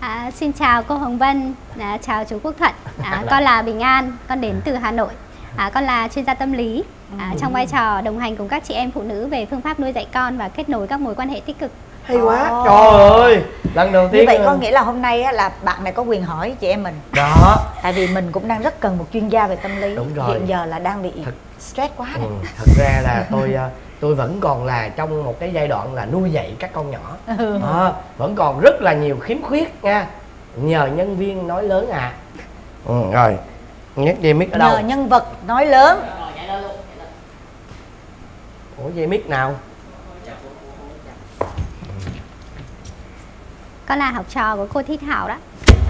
À, xin chào cô Hồng Vân, à, chào chú Quốc Thuận. À, con là Bình An, con đến từ Hà Nội. À, con là chuyên gia tâm lý, à, trong vai trò đồng hành cùng các chị em phụ nữ về phương pháp nuôi dạy con và kết nối các mối quan hệ tích cực. Hay quá, oh. Trời ơi, lần đầu tiên. Như vậy có nghĩa là hôm nay á, là bạn này có quyền hỏi chị em mình. Đó. Tại vì mình cũng đang rất cần một chuyên gia về tâm lý. Đúng rồi. Hiện giờ là đang bị thật... stress quá đấy. Ừ, thật ra là tôi tôi vẫn còn là trong một cái giai đoạn là nuôi dạy các con nhỏ. Ừ. À, vẫn còn rất là nhiều khiếm khuyết nha. Nhờ nhân viên nói lớn à. Ừ, rồi. Nhét dây mic ở đâu? Nhờ nhân vật nói lớn. Ủa dây mic nào? Con là học trò của cô Thi Thảo đó.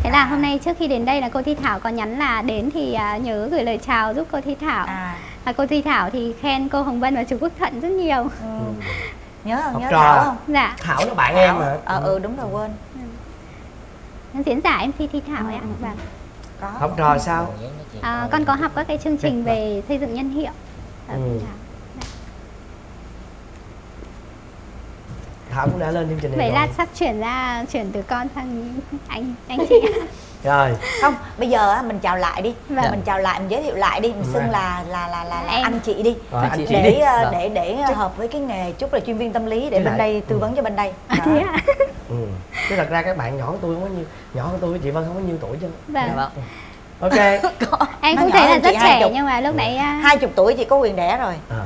Thế là à. hôm nay trước khi đến đây là cô Thi Thảo có nhắn là đến thì nhớ gửi lời chào giúp cô Thi Thảo. À. À, cô Thi Thảo thì khen cô Hồng Vân và chú Quốc Thuận rất nhiều. Ừ. Nhớ không? Học nhớ trò. Thảo không? Dạ. Thảo là bạn Thảo. Em mà. Ờ ừ. ừ đúng rồi quên. Ừ. Diễn giả em xê Thi Thảo ạ. Ừ. Có. Học trò sao? À, con có học các cái chương trình về xây dựng nhân hiệu. Ừ. Thảo cũng đã lên chương trình này. Vậy rồi. Lát sắp chuyển ra chuyển từ con sang anh anh chị. Rồi. Không, bây giờ mình chào lại đi. Và dạ. mình chào lại, mình giới thiệu lại đi, mình xưng là là là là, là anh chị đi. Rồi, anh chị để, đi. Để để để chứ... hợp với cái nghề chút là chuyên viên tâm lý để chứ bên lại... đây tư ừ. vấn cho bên đây. À, thế à? Ừ. Chứ thật ra các bạn nhỏ của tôi không có nhiêu, nhỏ của tôi với chị Vân không có nhiêu tuổi chứ. Vâng. Dạ. Ok. Có. Em cũng thấy là rất trẻ nhưng mà lúc ừ. nãy hai mươi tuổi chị có quyền đẻ rồi. À.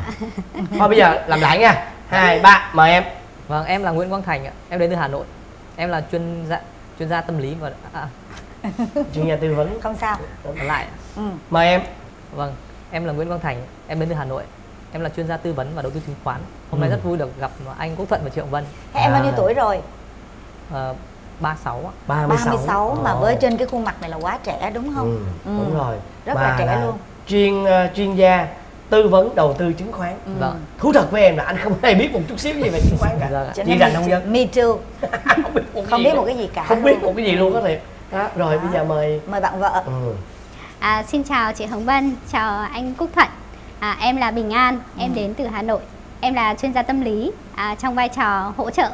Thôi bây giờ làm lại nha. hai ba mời em. Vâng, em là Nguyễn Văn Thành ạ. Em đến từ Hà Nội. Em là chuyên gia chuyên gia tâm lý và à. chuyên gia tư vấn. Không sao. Lại. Ừ. Mời em. Vâng, em là Nguyễn Văn Thành. Em đến từ Hà Nội. Em là chuyên gia tư vấn và đầu tư chứng khoán. Hôm ừ. nay rất vui được gặp anh Quốc Thuận và chị Hồng Vân. Thế em bao nhiêu tuổi rồi? À, ba mươi sáu ạ. ba mươi sáu mà với trên cái khuôn mặt này là quá trẻ đúng không? Ừ, ừ. Đúng rồi. Rất mà là trẻ là luôn. Chuyên uh, chuyên gia tư vấn đầu tư chứng khoán. Ừ. Thú thật với em là anh không hề biết một chút xíu gì về chứng khoán cả. Dạ. Chị rành không Dân? Me too. Không biết, một, không biết một cái gì cả. Không biết một cái gì luôn có thiệt. Đó, rồi đó. Bây giờ mời mời bạn vợ. Ừ. À, xin chào chị Hồng Vân, chào anh Quốc Thuận. À, em là Bình An, em ừ. đến từ Hà Nội. Em là chuyên gia tâm lý à, trong vai trò hỗ trợ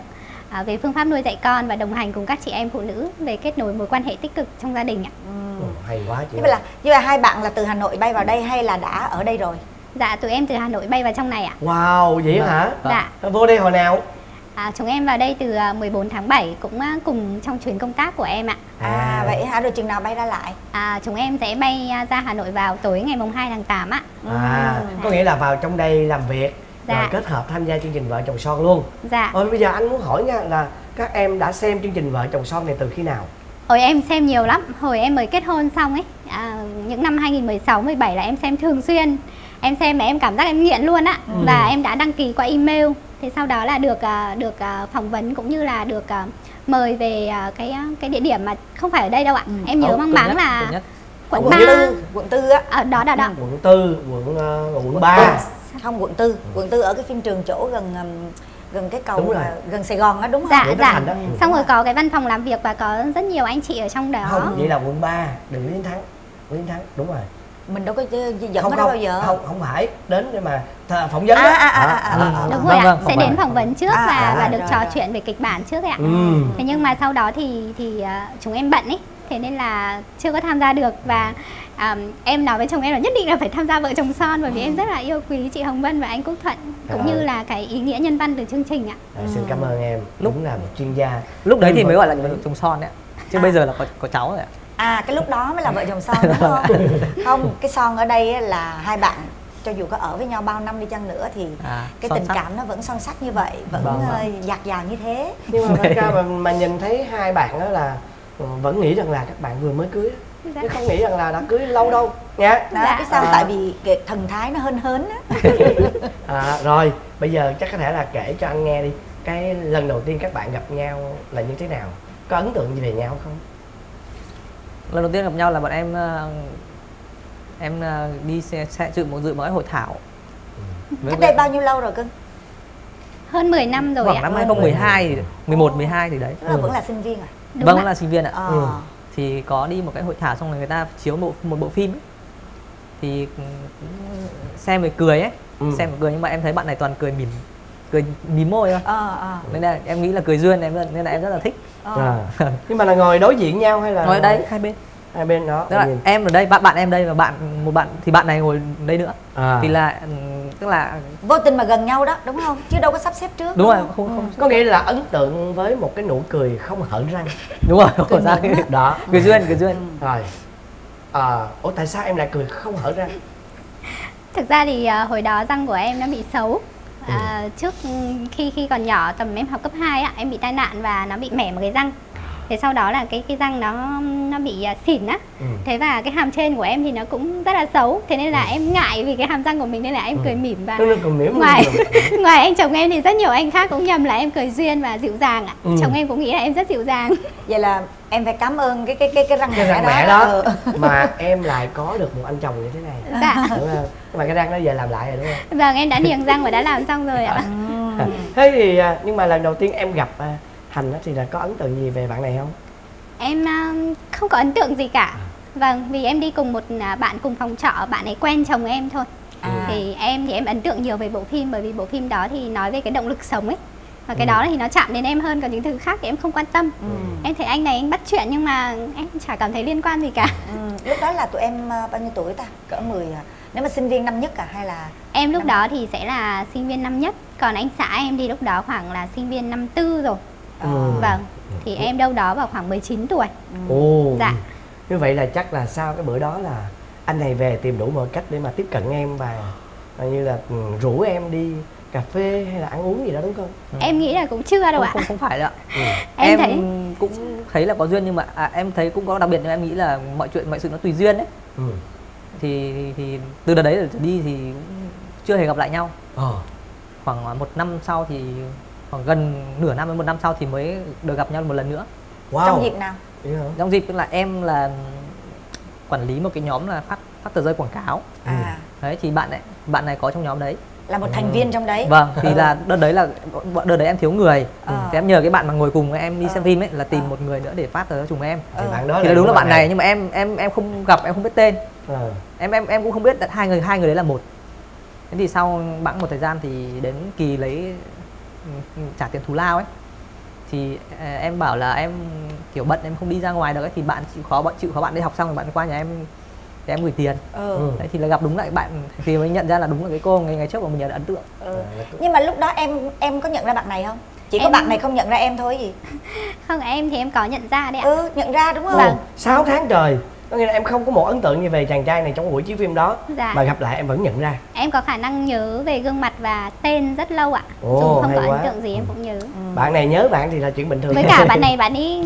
à, về phương pháp nuôi dạy con và đồng hành cùng các chị em phụ nữ về kết nối mối quan hệ tích cực trong gia đình ạ. Ừ. Ừ, hay quá chị. Như vậy là, như là hai bạn là từ Hà Nội bay vào đây hay là đã ở đây rồi? Dạ, tụi em từ Hà Nội bay vào trong này ạ. Wow, vậy à, hả? Dạ. Vô đây hồi nào? À, chúng em vào đây từ mười bốn tháng bảy cũng cùng trong chuyến công tác của em ạ. À, à vậy hả? Rồi chừng nào bay ra lại? À, chúng em sẽ bay ra Hà Nội vào tối ngày mùng hai tháng tám ạ. À, ừ. có nghĩa là vào trong đây làm việc dạ. rồi kết hợp tham gia chương trình Vợ Chồng Son luôn. Dạ. Ôi, bây giờ anh muốn hỏi nha là các em đã xem chương trình Vợ Chồng Son này từ khi nào? Ôi em xem nhiều lắm, hồi em mới kết hôn xong ấy. À, những năm hai nghìn mười sáu mười bảy là em xem thường xuyên. Em xem mà em cảm giác em nghiện luôn á. ừ. Và em đã đăng ký qua email. Thế sau đó là được được phỏng vấn cũng như là được mời về cái cái địa điểm mà không phải ở đây đâu ạ. ừ. Em nhớ mang máng là quận ba quận tư á. Ở đó đó đó. Quận tư, quận quận ba. Không, quận tư, quận tư ở cái phim trường chỗ gần gần cái cầu gần Sài Gòn á, đúng không? Dạ dạ. Xong rồi có cái văn phòng làm việc và có rất nhiều anh chị ở trong đó. Không, vậy là quận ba, đường Nguyễn Văn Thắng. Nguyễn Văn Thắng đúng rồi. Mình đâu có dẫn không, đâu bao giờ không không phải đến để mà phỏng vấn. À, à, à, à, à, à, đúng rồi ạ. Vâng, sẽ đến phỏng vấn trước à, và à, và được rồi, trò rồi. chuyện về kịch bản trước đấy ạ. ừ. Thế nhưng mà sau đó thì thì chúng em bận ấy, thế nên là chưa có tham gia được. Và um, em nói với chồng em là nhất định là phải tham gia Vợ Chồng Son bởi vì ừ. em rất là yêu quý chị Hồng Vân và anh Quốc Thuận cũng à. như là cái ý nghĩa nhân văn từ chương trình ạ. À, xin cảm ơn em, lúc đúng là một chuyên gia. Lúc đấy thì mới gọi là Vợ Chồng Son đấy, chứ à. bây giờ là có, có cháu rồi ạ. À, cái lúc đó mới là Vợ Chồng Son đúng không? Không, cái son ở đây là hai bạn cho dù có ở với nhau bao năm đi chăng nữa thì à, cái tình sắc. cảm nó vẫn son sắc như vậy, vẫn vâng dạt dào như thế. Nhưng mà ra mà, mà nhìn thấy hai bạn đó là vẫn nghĩ rằng là các bạn vừa mới cưới đó. Chứ không nghĩ rằng là đã cưới lâu đâu nha. Đó, cái sao à. tại vì cái thần thái nó hên hến á. À, rồi, bây giờ chắc có thể là kể cho anh nghe đi, cái lần đầu tiên các bạn gặp nhau là như thế nào? Có ấn tượng gì về nhau không? Lần đầu tiên gặp nhau là bọn em em đi xe, xe dự một dự một cái hội thảo. ừ. Cách đây bao nhiêu lâu rồi cưng? Hơn mười năm rồi. Khoảng ạ, khoảng năm hai nghìn mười hai, mười một mười hai thì đấy. Tức là ừ. vẫn là sinh viên à? Đúng vâng, ạ. là sinh viên ạ. à. ừ. Thì có đi một cái hội thảo, xong rồi người ta chiếu một, một bộ phim ấy. Thì xem rồi cười ấy, ừ. xem rồi cười, nhưng mà em thấy bạn này toàn cười mỉm, cười mím môi thôi. à, à. Nên là em nghĩ là cười duyên, em nên là em rất là thích. À. Nhưng mà là ngồi đối diện nhau hay là ngồi đây? Hai bên, hai bên đó. Tức là em ở đây, bạn bạn em đây và bạn một bạn thì bạn này ngồi đây nữa. à. Thì là tức là vô tình mà gần nhau đó, đúng không? Chứ đâu có sắp xếp trước. Đúng, đúng rồi, không, không, không. Có nghĩa là ấn tượng với một cái nụ cười không hởn răng. Đúng rồi, không hởn răng đó. Cười duyên, cười duyên. Rồi. À, ủa tại sao em lại cười không hởn răng? Thực ra thì hồi đó răng của em nó bị xấu. À, trước khi khi còn nhỏ, tầm em học cấp hai ạ, em bị tai nạn và nó bị mẻ một cái răng. Thế sau đó là cái cái răng nó nó bị xỉn á. ừ. Thế và cái hàm trên của em thì nó cũng rất là xấu, thế nên là ừ. em ngại vì cái hàm răng của mình nên là em ừ. cười mỉm. Và ngoài ngoài anh chồng em thì rất nhiều anh khác cũng nhầm là em cười duyên và dịu dàng ạ. ừ. Chồng em cũng nghĩ là em rất dịu dàng. Vậy là em phải cảm ơn cái cái cái cái răng mẻ đó, đó. Ừ. Mà em lại có được một anh chồng như thế này. Dạ. Đúng không? Mà cái răng nó giờ làm lại rồi đúng không? Vâng, em đã niềng răng và đã làm xong rồi ạ. À. Thế thì nhưng mà lần đầu tiên em gặp Thành thì là có ấn tượng gì về bạn này không? Em không có ấn tượng gì cả. Vâng, vì em đi cùng một bạn cùng phòng trọ, bạn ấy quen chồng em thôi. À. Thì em thì em ấn tượng nhiều về bộ phim bởi vì bộ phim đó thì nói về cái động lực sống ấy. Và cái ừ. đó thì nó chạm đến em hơn, còn những thứ khác thì em không quan tâm. ừ. Em thấy anh này anh bắt chuyện nhưng mà em chả cảm thấy liên quan gì cả. ừ. Lúc đó là tụi em bao nhiêu tuổi ta? Cỡ mười à? Nếu mà sinh viên năm nhất cả hay là? Em lúc năm... đó thì sẽ là sinh viên năm nhất. Còn anh xã em thì lúc đó khoảng là sinh viên năm tư rồi. ừ. Vâng, thì em đâu đó vào khoảng mười chín tuổi. ừ. Dạ. Như vậy là chắc là sau cái bữa đó là anh này về tìm đủ mọi cách để mà tiếp cận em và như là rủ em đi cà phê hay là ăn uống gì đó đúng không? ừ. Em nghĩ là cũng chưa đâu ạ. Không, không phải đâu. ừ. em, em thấy cũng thấy là có duyên nhưng mà à, em thấy cũng có đặc biệt, nhưng em nghĩ là mọi chuyện mọi sự nó tùy duyên đấy. ừ. thì, thì từ đợt đấy trở đi thì chưa hề gặp lại nhau. ờ. Khoảng một năm sau thì khoảng gần nửa năm đến một năm sau thì mới được gặp nhau một lần nữa. Wow. Trong dịp nào? Yeah. Trong dịp tức là em là quản lý một cái nhóm là phát phát tờ rơi quảng cáo. à. Đấy thì bạn này bạn này có trong nhóm đấy, là một thành ừ. viên trong đấy. Vâng, thì là đợt đấy là đợt đấy em thiếu người. ừ. Thì em nhờ cái bạn mà ngồi cùng em đi xem phim ấy là tìm ừ. một người nữa để phát tới chúng em. ừ. Thì, thì là đúng là bạn này, nhưng mà em em em không gặp, em không biết tên. à. em em em cũng không biết hai người hai người đấy là một. Thế thì sau bẵng một thời gian thì đến kỳ lấy trả tiền thù lao ấy, thì em bảo là em kiểu bận em không đi ra ngoài được ấy, thì bạn chịu khó bạn chịu khó bạn đi học xong rồi bạn qua nhà em để em gửi tiền. Ừ. Đấy, thì là gặp đúng lại bạn thì mới nhận ra là đúng là cái cô ngày ngày trước mà mình nhớ là ấn tượng. Ừ. Nhưng mà lúc đó em em có nhận ra bạn này không? Chỉ em... có bạn này không nhận ra em thôi gì? Không, em thì em có nhận ra đấy ạ. Ừ, nhận ra đúng không? Vâng. sáu tháng trời. Có nghĩa là em không có một ấn tượng như về chàng trai này trong buổi chiếu phim đó. Dạ. Mà gặp lại em vẫn nhận ra. Em có khả năng nhớ về gương mặt và tên rất lâu ạ. Ồ, dù không có quá. Ấn tượng gì em cũng nhớ. Ừ. Bạn này nhớ bạn thì là chuyện bình thường. Với cả bạn này bạn ấy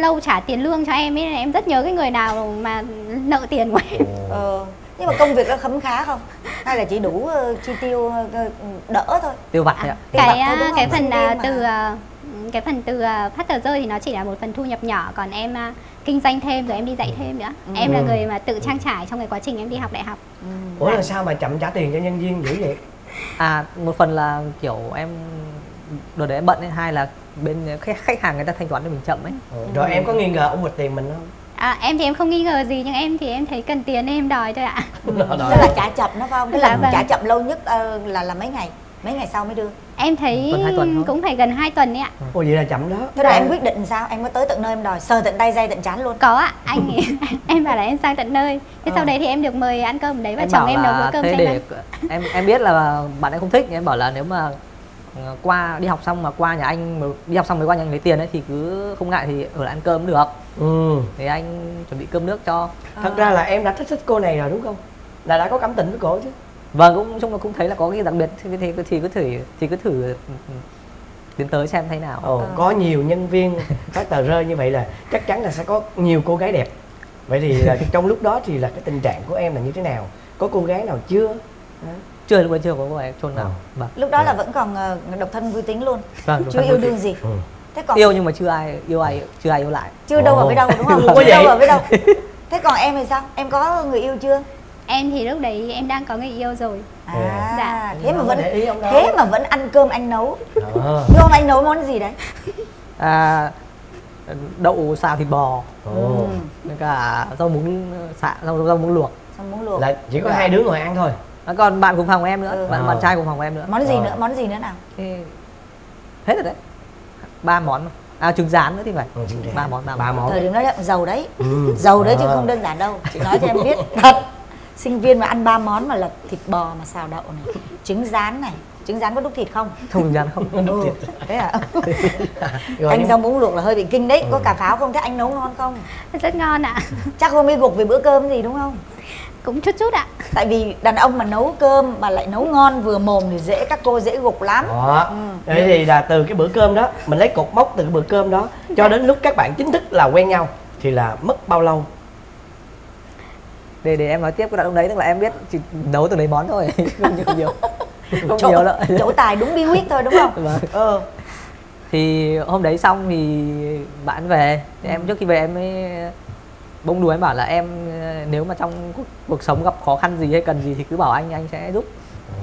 lâu trả tiền lương cho em ấy, em rất nhớ cái người nào mà nợ tiền của em. Ờ. Nhưng mà công việc nó khấm khá không? Hay là chỉ đủ uh, chi tiêu uh, đỡ thôi? Tiêu vặt ạ. Cái, cái, cái phần uh, từ... Uh, cái phần từ phát tờ rơi thì nó chỉ là một phần thu nhập nhỏ, còn em uh, kinh doanh thêm rồi em đi dạy thêm nữa. Ừ. Em là người mà tự trang trải trong cái quá trình em đi học đại học. Ừ. Ủa là sao mà chậm trả tiền cho nhân viên dữ vậy? À, một phần là kiểu em đợt đấy em bận ấy, hai là bên khách hàng người ta thanh toán cho mình chậm ấy. Ừ. Rồi em có nghi ngờ ông vượt tiền mình không? À, em thì em không nghi ngờ gì, nhưng em thì em thấy cần tiền nên em đòi thôi ạ. Đó là trả chậm nó phải không? Tức là trả chậm lâu nhất uh, là là mấy ngày? Mấy ngày sau mới đưa? Em thấy tuần, hai tuần cũng phải gần hai tuần đấy ạ. Ồ, vậy là chậm đó. Thế rồi em quyết định sao? Em có tới tận nơi em đòi, sờ tận tay dây tận trán luôn? Có ạ, anh em bảo là em sang tận nơi. Thế à. Sau đấy thì em được mời ăn cơm đấy và em chồng em nấu bữa cơm cho để... anh. Em em biết là bạn em không thích, em bảo là nếu mà qua đi học xong mà qua nhà anh đi học xong mới qua nhà anh lấy tiền ấy thì cứ không ngại thì ở lại ăn cơm cũng được. Ừ. Thì anh chuẩn bị cơm nước cho. À. Thật ra là em đã thích thích cô này rồi đúng không? Là đã có cảm tình với cô chứ? Vâng, cũng chung là cũng thấy là có cái đặc biệt thì, thì, thì cứ thử thì cứ thử tiến tới xem thế nào. Ồ, à. Có nhiều nhân viên phát tờ rơi như vậy là chắc chắn là sẽ có nhiều cô gái đẹp. Vậy thì là trong lúc đó thì là cái tình trạng của em là như thế nào? Có cô gái nào chưa? À. Chưa, lúc đó chưa có cô gái chôn nào. Vâng. Lúc đó là vẫn còn độc thân vui tính luôn. Vâng, chưa yêu đương gì. Ừ. Thế còn... Yêu nhưng mà chưa ai yêu ai chưa ai yêu lại. Chưa đâu vào với đâu đúng không? Chưa vậy. Đâu vào với đâu. Thế còn em thì sao? Em có người yêu chưa? Em thì lúc đấy em đang có người yêu rồi. À, dạ. Thế mà vẫn thế mà vẫn ăn cơm anh nấu. Đúng không? Anh nấu món gì đấy? À, đậu xào thịt bò. Ừ. Với cả rau muống xạ, rau rau muống luộc. Rau muống luộc. Là chỉ có hai đứa ngồi ăn thôi. À, còn bạn cùng phòng của em nữa, ừ. bạn bạn trai cùng phòng của em nữa. Món gì nữa? Món gì nữa nào? Thế... Hết rồi đấy. Ba món. À, trứng rán nữa thì phải. Ba món, ba món. Thời điểm đó giàu đấy. Ừ. Giàu đấy chứ không đơn giản đâu. Chị nói cho em biết thật. Sinh viên mà ăn ba món mà là thịt bò mà xào đậu này, trứng rán này, trứng rán có đúc thịt không? Không rán không. Ừ. Thế à? Anh rau muống luộc là hơi bị kinh đấy. Ừ. Có cả pháo không? Thế anh nấu ngon không? Rất ngon ạ. À. Chắc hôm ấy gục về bữa cơm gì đúng không? Cũng chút chút ạ. À. Tại vì đàn ông mà nấu cơm mà lại nấu ngon vừa mồm thì dễ các cô dễ gục lắm. Đó. Ừ. Thế thì là từ cái bữa cơm đó mình lấy cột mốc từ cái bữa cơm đó cho đến lúc các bạn chính thức là quen nhau thì là mất bao lâu? Để, để em nói tiếp cái đoạn ông đấy, tức là em biết chỉ nấu từng đấy món thôi, không nhiều nhiều không chỗ, nhiều đâu. Chỗ tài đúng bí quyết thôi đúng không? Vâng. Ừ. Thì hôm đấy xong thì bạn về, thì em trước khi về em mới bông đùa em bảo là em nếu mà trong cuộc, cuộc sống gặp khó khăn gì hay cần gì thì cứ bảo anh anh sẽ giúp.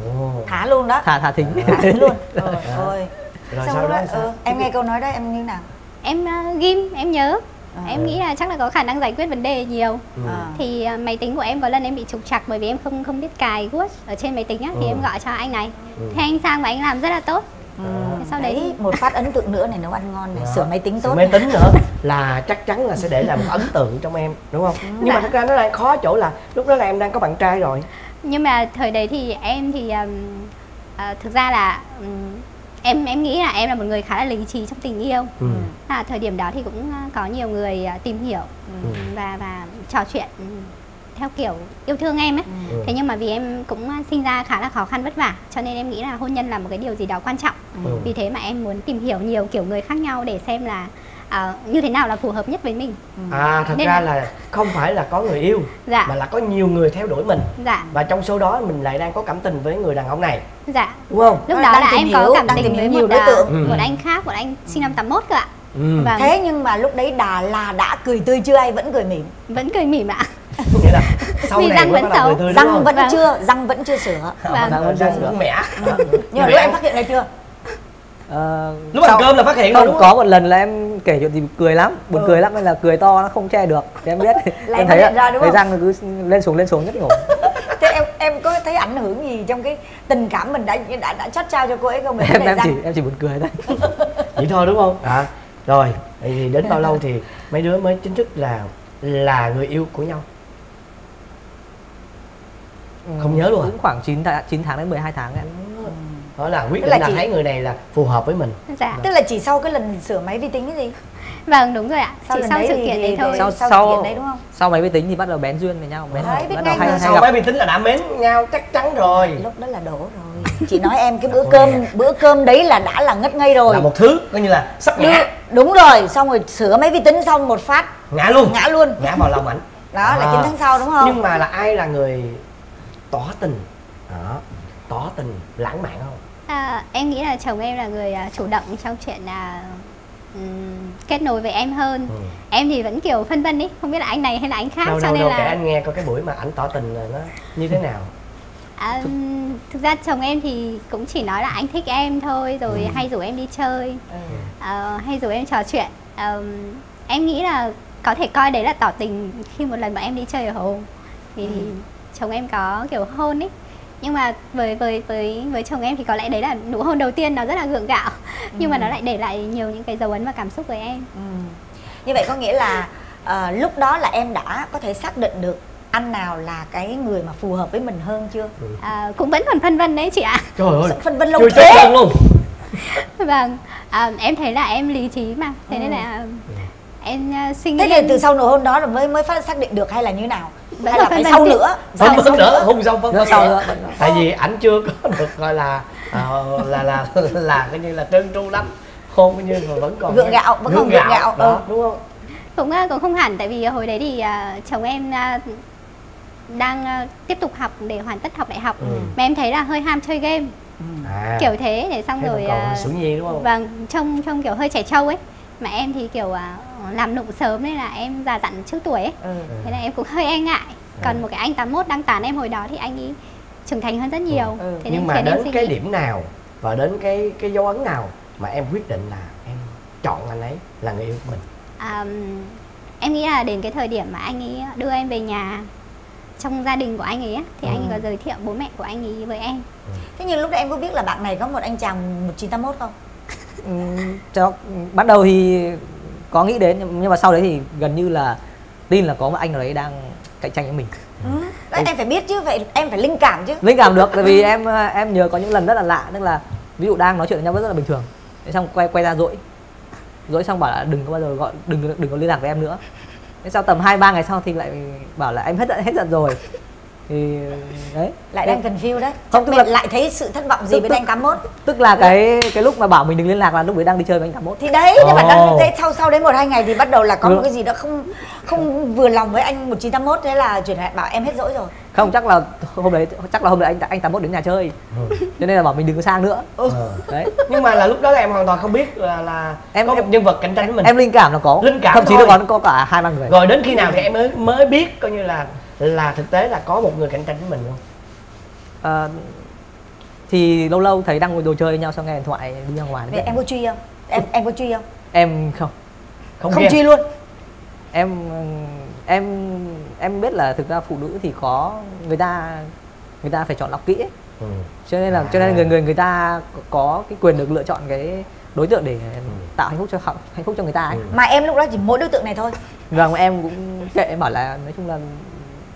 Oh. Thả luôn đó. Thả thả thính. Thả thính luôn. Rồi. Rồi. Rồi sau đó ừ, em nghe câu nói đó em như nào? Em uh, ghim em nhớ. À. Em nghĩ là chắc là có khả năng giải quyết vấn đề nhiều. À. Thì uh, máy tính của em có lần em bị trục trặc bởi vì em không không biết cài Word ở trên máy tính á, thì ừ. em gọi cho anh này. Ừ. Thì anh sang và anh làm rất là tốt. Ừ. Sau đấy, đấy một phát ấn tượng nữa này, nấu ăn ngon này, à. Sửa máy tính tốt. Sửa máy tính này. Nữa là chắc chắn là sẽ để làm ấn tượng trong em đúng không? Ừ. Nhưng dạ. mà thật ra nó đang khó chỗ là lúc đó là em đang có bạn trai rồi. Nhưng mà thời đấy thì em thì um, uh, thực ra là um, Em em nghĩ là em là một người khá là lý trí trong tình yêu. Ừ. À, thời điểm đó thì cũng có nhiều người tìm hiểu ừ. và và trò chuyện theo kiểu yêu thương em ấy. Ừ. Thế nhưng mà vì em cũng sinh ra khá là khó khăn vất vả cho nên em nghĩ là hôn nhân là một cái điều gì đó quan trọng. Ừ. Vì thế mà em muốn tìm hiểu nhiều kiểu người khác nhau để xem là à, như thế nào là phù hợp nhất với mình. À, thật nên ra là... là không phải là có người yêu dạ. mà là có nhiều người theo đuổi mình. Dạ. Và trong số đó mình lại đang có cảm tình với người đàn ông này. Dạ. Đúng không? Lúc đó à, là em hiểu, có cảm tình với nhiều một đối tượng, ừ. một anh khác, một anh sinh năm tám mốt cơ ạ. Ừ. Và... Thế nhưng mà lúc đấy đã là đã cười tươi chưa hay vẫn cười mỉm? Vẫn cười mỉm ạ. Là sau vì này răng vẫn xấu, răng vẫn vâng. chưa, răng vẫn chưa sửa. Vâng. Răng vẫn chưa sửa. Mẹ. Nhưng mà lúc em phát hiện này chưa? Ờ, lúc sau, ăn cơm là phát hiện không, đúng không? Có một lần là em kể chuyện thì cười lắm, buồn ừ. cười lắm nên là cười to nó không che được. Thì em biết, em thấy là, ra, thấy răng cứ lên xuống lên xuống rất nhiều. Thế em em có thấy ảnh hưởng gì trong cái tình cảm mình đã đã đã chát trao cho cô ấy không? Mình em em răng. chỉ em chỉ buồn cười thôi. Vậy thôi đúng không? À, rồi thì đến bao lâu thì mấy đứa mới chính thức là là người yêu của nhau? Ừ, không nhớ luôn. Cũng khoảng chín tháng đến mười hai tháng em. Đó là quyết định là, là chị... thấy người này là phù hợp với mình. Dạ. Tức là chỉ sau cái lần sửa máy vi tính cái gì? Vâng đúng rồi ạ. Sau chỉ sau sự kiện thì, đấy thôi. Sau, sau, sau sự kiện đấy đúng không? Sau máy vi tính thì bắt đầu bén duyên với nhau. Bén đấy, biết ngay mà. Sau máy vi tính là đã mến nhau chắc chắn rồi. Lúc đó là đổ rồi. Chị nói em cái bữa cơm bữa cơm đấy là đã là ngất ngây rồi. Là một thứ coi như là sắp ngã. Đúng rồi. Xong rồi sửa máy vi tính xong một phát ngã luôn. Ngã luôn. Ngã vào lòng ảnh. Đó à, là chín tháng sau đúng không? Nhưng mà là ai là người tỏ tình? Đó. Tỏ tình lãng mạn không? À, em nghĩ là chồng em là người chủ động trong chuyện là um, kết nối với em hơn. Ừ. Em thì vẫn kiểu phân vân ý, không biết là anh này hay là anh khác. Đâu, cho đâu, nên đâu, là kể anh nghe coi cái buổi mà ảnh tỏ tình là nó như thế nào. À, thực ra chồng em thì cũng chỉ nói là anh thích em thôi, rồi ừ. hay rủ em đi chơi, ừ. à, hay rủ em trò chuyện. À, em nghĩ là có thể coi đấy là tỏ tình khi một lần bọn em đi chơi ở Hồ thì ừ. chồng em có kiểu hôn ấy. Nhưng mà với với với với chồng em thì có lẽ đấy là nụ hôn đầu tiên, nó rất là gượng gạo nhưng ừ. mà nó lại để lại nhiều những cái dấu ấn và cảm xúc với em. Ừ. Như vậy có nghĩa là uh, lúc đó là em đã có thể xác định được anh nào là cái người mà phù hợp với mình hơn chưa? Ừ. À, cũng vẫn còn phân vân đấy chị ạ. À. Trời ơi. Phân vân lâu thế. Luôn. Vâng. À, em thấy là em lý trí mà, thế ừ. nên là em uh, suy nghĩ. Thế nên từ sau nụ hôn đó là mới mới phát xác định được hay là như nào? Hay là phải sau nữa, sau nữa, hôn xong vẫn sau nữa. Tại vì ảnh chưa có được gọi là là là là coi như là trơn tru lắm, khôn coi như mà vẫn còn gượng gạo, vẫn còn gượng gạo đúng không? Cũng cũng không hẳn, tại vì hồi đấy thì chồng em đang tiếp tục học để hoàn tất học đại học, mà em thấy là hơi ham chơi game, kiểu thế để xong rồi. Sủng nhi đúng không? Vâng, trông trông kiểu hơi trẻ trâu ấy, mà em thì kiểu làm nụ sớm nên là em già dặn trước tuổi ấy. Ừ. Thế là em cũng hơi e ngại. Còn ừ. một cái anh tám mốt đang tán em hồi đó thì anh ấy trưởng thành hơn rất nhiều. Ừ. Thế nhưng mà đến cái nghĩ. điểm nào và đến cái cái dấu ấn nào mà em quyết định là em chọn anh ấy là người yêu của mình? À, em nghĩ là đến cái thời điểm mà anh ấy đưa em về nhà, trong gia đình của anh ấy thì ừ. anh ấy có giới thiệu bố mẹ của anh ấy với em. Ừ. Thế nhưng lúc đó em có biết là bạn này có một anh chàng một chín tám mốt không? Cho bắt đầu thì có nghĩ đến, nhưng mà sau đấy thì gần như là tin là có một anh nào đấy đang cạnh tranh với mình. Ừ. Đấy, em phải biết chứ, vậy em phải linh cảm chứ. Linh cảm được, tại vì em em nhớ có những lần rất là lạ, tức là ví dụ đang nói chuyện với nhau rất là bình thường, thế xong quay quay ra dỗi, dỗi xong bảo là đừng có bao giờ gọi, đừng đừng có liên lạc với em nữa. Thế sau tầm hai ba ngày sau thì lại bảo là em hết giận hết giận rồi. Thì đấy lại đang confuse đấy, không tức là lại thấy sự thất vọng gì với anh tám mốt, tức là cái cái lúc mà bảo mình đừng liên lạc là lúc đấy đang đi chơi với anh tám mốt thì đấy. Oh. Nhưng mà đang thế sau sau đấy một hai ngày thì bắt đầu là có được. Một cái gì đó không không vừa lòng với anh một chín tám mốt, thế là chuyển lại bảo em hết dỗi rồi. Không, chắc là hôm đấy chắc là hôm đấy anh anh tám mốt đến nhà chơi. Ừ. Cho nên là bảo mình đừng có sang nữa. Ừ. Đấy. Nhưng mà là lúc đó là em hoàn toàn không biết là là em có một nhân vật cạnh tranh với mình. Em linh cảm là có, linh cảm thậm chí là có cả hai ba người. Rồi đến khi nào thì em mới mới biết coi như là là thực tế là có một người cạnh tranh với mình không? À, thì lâu lâu thấy đang ngồi đồ chơi với nhau, xong nghe điện thoại đi ra ngoài. Vậy em có truy không? Em em có truy không? Em không. Không, không truy luôn. Em em em biết là thực ra phụ nữ thì có người ta người ta phải chọn lọc kỹ ấy. Ừ. Cho nên là à. cho nên người người người ta có cái quyền được lựa chọn cái đối tượng để ừ. tạo hạnh phúc cho hạnh phúc cho người ta ấy. Ừ. Mà em lúc đó chỉ mỗi đối tượng này thôi. Vâng, em cũng kệ, em bảo là nói chung là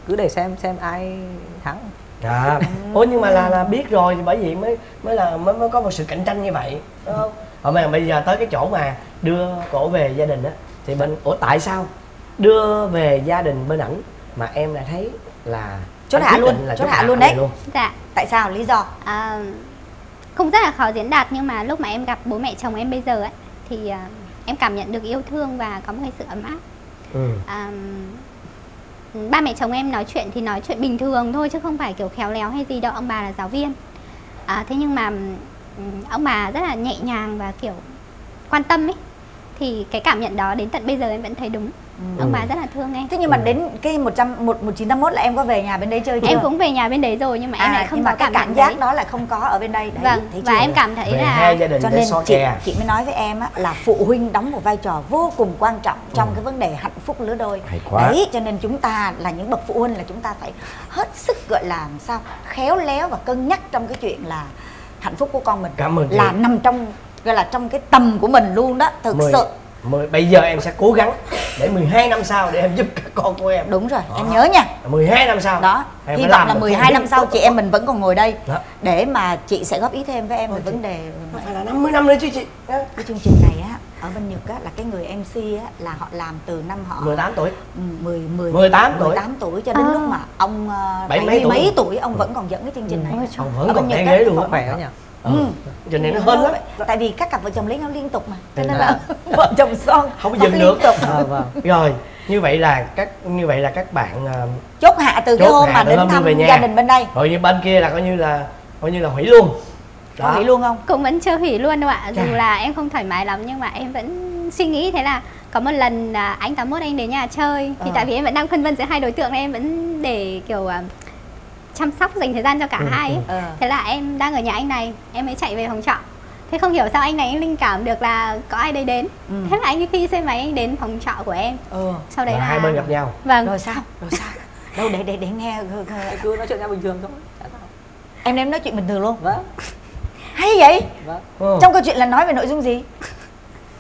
cứ để xem xem ai thắng. À. Ủa nhưng mà là là biết rồi thì bởi vì mới mới là mới, mới có một sự cạnh tranh như vậy đúng không? Ở mà bây giờ tới cái chỗ mà đưa cổ về gia đình á thì bên ủa tại sao đưa về gia đình bên ảnh mà em lại thấy là chốt hạ luôn, là chốt hạ luôn đấy. Luôn. Dạ. Tại sao, lý do? À, không, rất là khó diễn đạt, nhưng mà lúc mà em gặp bố mẹ chồng em bây giờ ấy thì uh, em cảm nhận được yêu thương và có một cái sự ấm áp. Ừ. À, ba mẹ chồng em nói chuyện thì nói chuyện bình thường thôi chứ không phải kiểu khéo léo hay gì đâu, ông bà là giáo viên. À, thế nhưng mà ông bà rất là nhẹ nhàng và kiểu quan tâm ấy. thì cái cảm nhận đó đến tận bây giờ em vẫn thấy đúng. Ừ. Ông bà rất là thương em. Thế nhưng mà đến cái một trăm, một, một chín tám mốt là em có về nhà bên đây chơi chưa? Em cũng về nhà bên đấy rồi nhưng mà em à, lại không nhưng có mà cảm, cái cảm giác đấy. Đó là không có ở bên đây. Đấy, vâng, thấy và em cảm thấy về là hai gia đình cho nên so chị, chị mới nói với em á, là phụ huynh đóng một vai trò vô cùng quan trọng trong ừ. cái vấn đề hạnh phúc lứa đôi. Đấy, cho nên chúng ta là những bậc phụ huynh là chúng ta phải hết sức gọi là làm sao khéo léo và cân nhắc trong cái chuyện là hạnh phúc của con mình. Cảm ơn là chị. Nằm trong gọi là trong cái tầm của mình luôn đó, thực mười. sự. Bây giờ em sẽ cố gắng để mười hai năm sau để em giúp các con của em. Đúng rồi, đó. Em nhớ nha, mười hai năm sau. Đó, em hy vọng là mười hai năm sau chị em mình vẫn còn ngồi đây đó. Để mà chị sẽ góp ý thêm với em về vấn đề mà... phải là năm mươi năm nữa chứ chị. Cái chương trình này á, ở bên Nhật á, là cái người em xê á, là họ làm từ năm họ mười tám tuổi mười, mười, mười tám, mười tám tuổi cho đến à. lúc mà ông bảy mấy, mấy, mấy tuổi ông vẫn còn dẫn cái chương trình này. Ôi, ông vẫn ở còn nghe luôn á, khỏe nha. Ừ. Ừ. Cho nên nó hơn lắm. Tại vì các cặp vợ chồng lấy nhau liên tục mà. Cho nên là vợ chồng son không dừng được. À, vâng. Rồi, như vậy là các như vậy là các bạn uh, chốt hạ từ chốt cái hôm mà đến thăm về nhà. Gia đình bên đây. Rồi như bên kia là coi như là coi như là hủy luôn. Đó. Hủy luôn không? Cũng vẫn chưa hủy luôn đâu ạ. Dù à. là em không thoải mái lắm nhưng mà em vẫn suy nghĩ thế là có một lần uh, anh tám mốt anh đến nhà chơi thì à. tại vì em vẫn đang phân vân giữa hai đối tượng nên em vẫn để kiểu uh, chăm sóc dành thời gian cho cả ừ, hai ấy. Ừ. Thế là em đang ở nhà anh này, em mới chạy về phòng trọ. Thế không hiểu sao anh này anh linh cảm được là có ai đây đến. Ừ. Thế là anh ấy phi xe máy anh đến phòng trọ của em. Ừ. Sau đấy là, là hai bên gặp nhau. Vâng. Rồi sao? Rồi sao? Đâu để để để nghe cứ nói chuyện ra bình thường thôi. Em em nói chuyện bình thường luôn. Vâng. Hay vậy? Vâng. Ừ. Trong câu chuyện là nói về nội dung gì?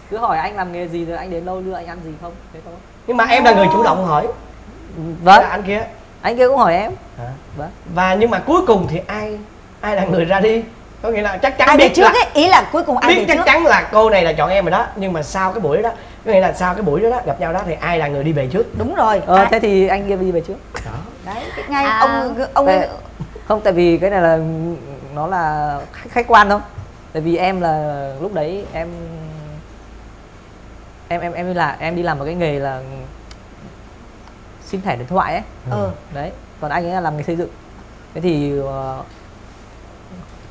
Cứ hỏi anh làm nghề gì rồi anh đến lâu nữa, anh ăn gì không? Thế thôi. Nhưng mà em là người chủ động hỏi. Vâng. Là anh kia. Anh kia cũng hỏi em. Hả? Vâng. Và nhưng mà cuối cùng thì ai ai là người ra đi, có nghĩa là chắc chắn ai biết trước là, ấy, ý là cuối cùng ai biết chắc trước? Chắn là cô này là chọn em rồi đó, nhưng mà sau cái buổi đó, đó có nghĩa là sau cái buổi đó, đó gặp nhau đó thì ai là người đi về trước? Đúng rồi. Ờ, à. Thế thì anh kia đi về trước. Đó. Đấy ngay à. ông ông tại, không tại vì cái này là nó là khách quan không? Tại vì em là lúc đấy em em em em đi làm em đi làm một cái nghề là xin thẻ điện thoại ấy. Ừ. Đấy. Còn anh ấy làm nghề xây dựng. Thế thì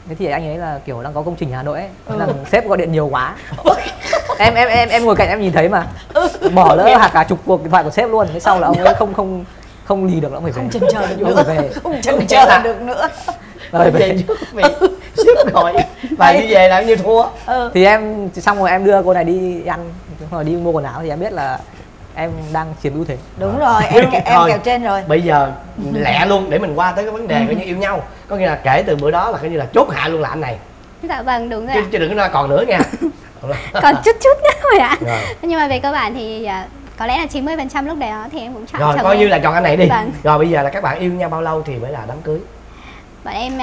thế thì anh ấy là kiểu đang có công trình Hà Nội ấy. Thế là ừ. sếp gọi điện nhiều quá. em em em em ngồi cạnh em nhìn thấy mà. Bỏ lỡ hạt cả chục cuộc điện thoại của sếp luôn. Thế sau là ông ấy không không không lì được nữa, phải về. Không chần chờ được nữa. Về. Không chần chờ được nữa. Rồi về trước mình sếp gọi và đi về là như thua. Ừ. Thì em xong rồi em đưa cô này đi ăn, rồi đi mua quần áo thì em biết là em đang chiếm ưu thế. Đúng rồi, em em kèo trên rồi. Bây giờ lẹ luôn để mình qua tới cái vấn đề coi như yêu nhau. Có nghĩa là kể từ bữa đó là coi như là chốt hạ luôn là anh này. Dạ vâng, đúng rồi. Chứ, chứ đừng có còn nữa nha. Còn chút chút nữa thôi ạ. Rồi. Nhưng mà về cơ bản thì có lẽ là chín mươi phần trăm lúc đó thì em cũng chọn. Rồi coi em. Như là chọn anh này đi. Vâng. Rồi bây giờ là các bạn yêu nhau bao lâu thì mới là đám cưới? Bọn em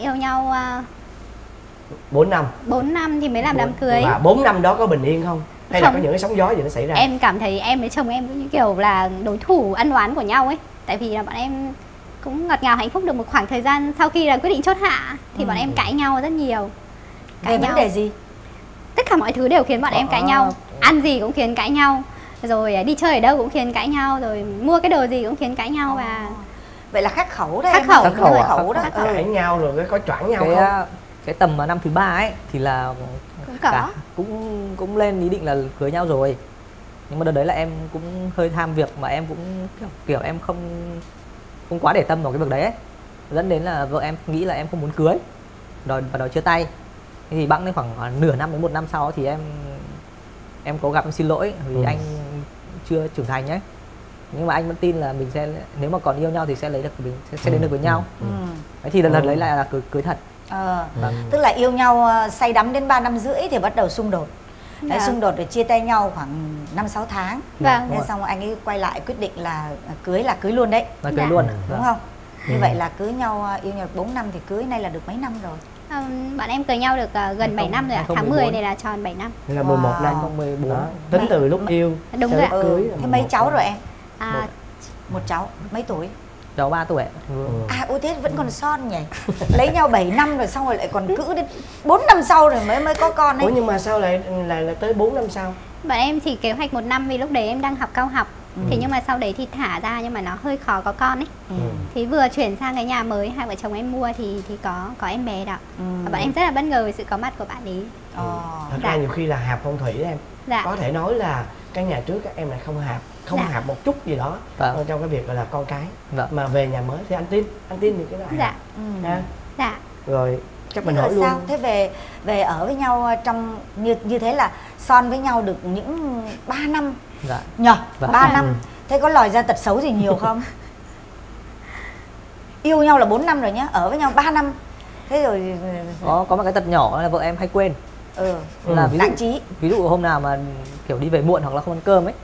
yêu nhau bốn năm. bốn năm thì mới làm đám cưới. Và bốn năm đó có bình yên không? Hay không. Là có những cái sóng gió gì nó xảy ra? Em cảm thấy em với chồng em cũng như kiểu là đối thủ ăn oán của nhau ấy. Tại vì là bọn em cũng ngọt ngào hạnh phúc được một khoảng thời gian sau khi là quyết định chốt hạ. Thì ừ. bọn em cãi nhau rất nhiều. Cãi về vấn đề gì? Tất cả mọi thứ đều khiến bọn à, em cãi nhau. Ăn gì cũng khiến cãi nhau. Rồi đi chơi ở đâu cũng khiến cãi nhau. Rồi mua cái đồ gì cũng khiến cãi nhau. Và à. Vậy là khắc khẩu đấy. Khắc khẩu, khắc khẩu, khẩu, khẩu đó. Cãi ừ. nhau rồi có choảng nhau cái, không? Cái tầm năm thứ ba ấy thì là... Cả, cũng cũng lên ý định là cưới nhau rồi. Nhưng mà đợt đấy là em cũng hơi tham việc mà em cũng kiểu, kiểu em không không quá để tâm vào cái việc đấy ấy. Dẫn đến là vợ em nghĩ là em không muốn cưới. Rồi và đòi chia tay. Thì bẵng đến khoảng nửa năm đến một năm sau thì em em có gặp em xin lỗi vì ừ. anh chưa trưởng thành ấy. Nhưng mà anh vẫn tin là mình sẽ nếu mà còn yêu nhau thì sẽ lấy được mình sẽ, sẽ đến được với nhau. Ừ. Ừ. Đấy thì lần ừ. đấy lại là cưới, cưới thật. Ờ, ừ. Tức là yêu nhau say đắm đến ba năm rưỡi thì bắt đầu xung đột. Dạ. Đấy, xung đột rồi chia tay nhau khoảng năm sáu tháng. Vâng. Nên xong anh ấy quay lại quyết định là cưới là cưới luôn đấy. Là cưới dạ. luôn. Đúng dạ. không? Như ừ. vậy là cưới nhau, yêu nhau bốn năm thì cưới nay là được mấy năm rồi? À, bọn em cưới nhau được uh, gần bảy năm rồi ạ. Tháng mười này là tròn bảy năm. Nên là mười một năm, wow. mười bốn. Đó. Tính mấy, từ lúc yêu. Đúng rồi ạ. Ừ. Thế mấy cháu rồi em? À, một. một cháu, mấy tuổi? Cháu ba tuổi. Ừ. À ôi thế vẫn còn son nhỉ. Lấy nhau bảy năm rồi xong rồi lại còn cữ đến bốn năm sau rồi mới mới có con ấy. Ủa nhưng mà sao lại lại, lại tới bốn năm sau? Bọn em chỉ kế hoạch một năm vì lúc đấy em đang học cao học. ừ. Thế nhưng mà sau đấy thì thả ra nhưng mà nó hơi khó có con ấy. Ừ. Thì vừa chuyển sang cái nhà mới hai vợ chồng em mua thì thì có có em bé đó. Ừ. Và bọn em rất là bất ngờ với sự có mặt của bạn ấy. Ừ. Thật dạ. ra nhiều khi là hạp phong thủy đấy em. Dạ. Có thể nói là cái nhà trước các em lại không hạp, không dạ. hạp một chút gì đó dạ. trong cái việc gọi là con cái. Dạ. Mà về nhà mới thì anh tin, anh tin thì cái đó. Dạ. Ừ. À. Dạ. Rồi. Chắc mình hỏi sao? Luôn. Thế về về ở với nhau trong như như thế là son với nhau được những ba năm dạ. nhờ dạ. ba năm ừ. Thế có lòi ra tật xấu gì nhiều không? Yêu nhau là bốn năm rồi nhá, ở với nhau ba năm. Thế rồi có có một cái tật nhỏ là vợ em hay quên. Ừ. Là ví dụ, trí. ví dụ hôm nào mà kiểu đi về muộn hoặc là không ăn cơm ấy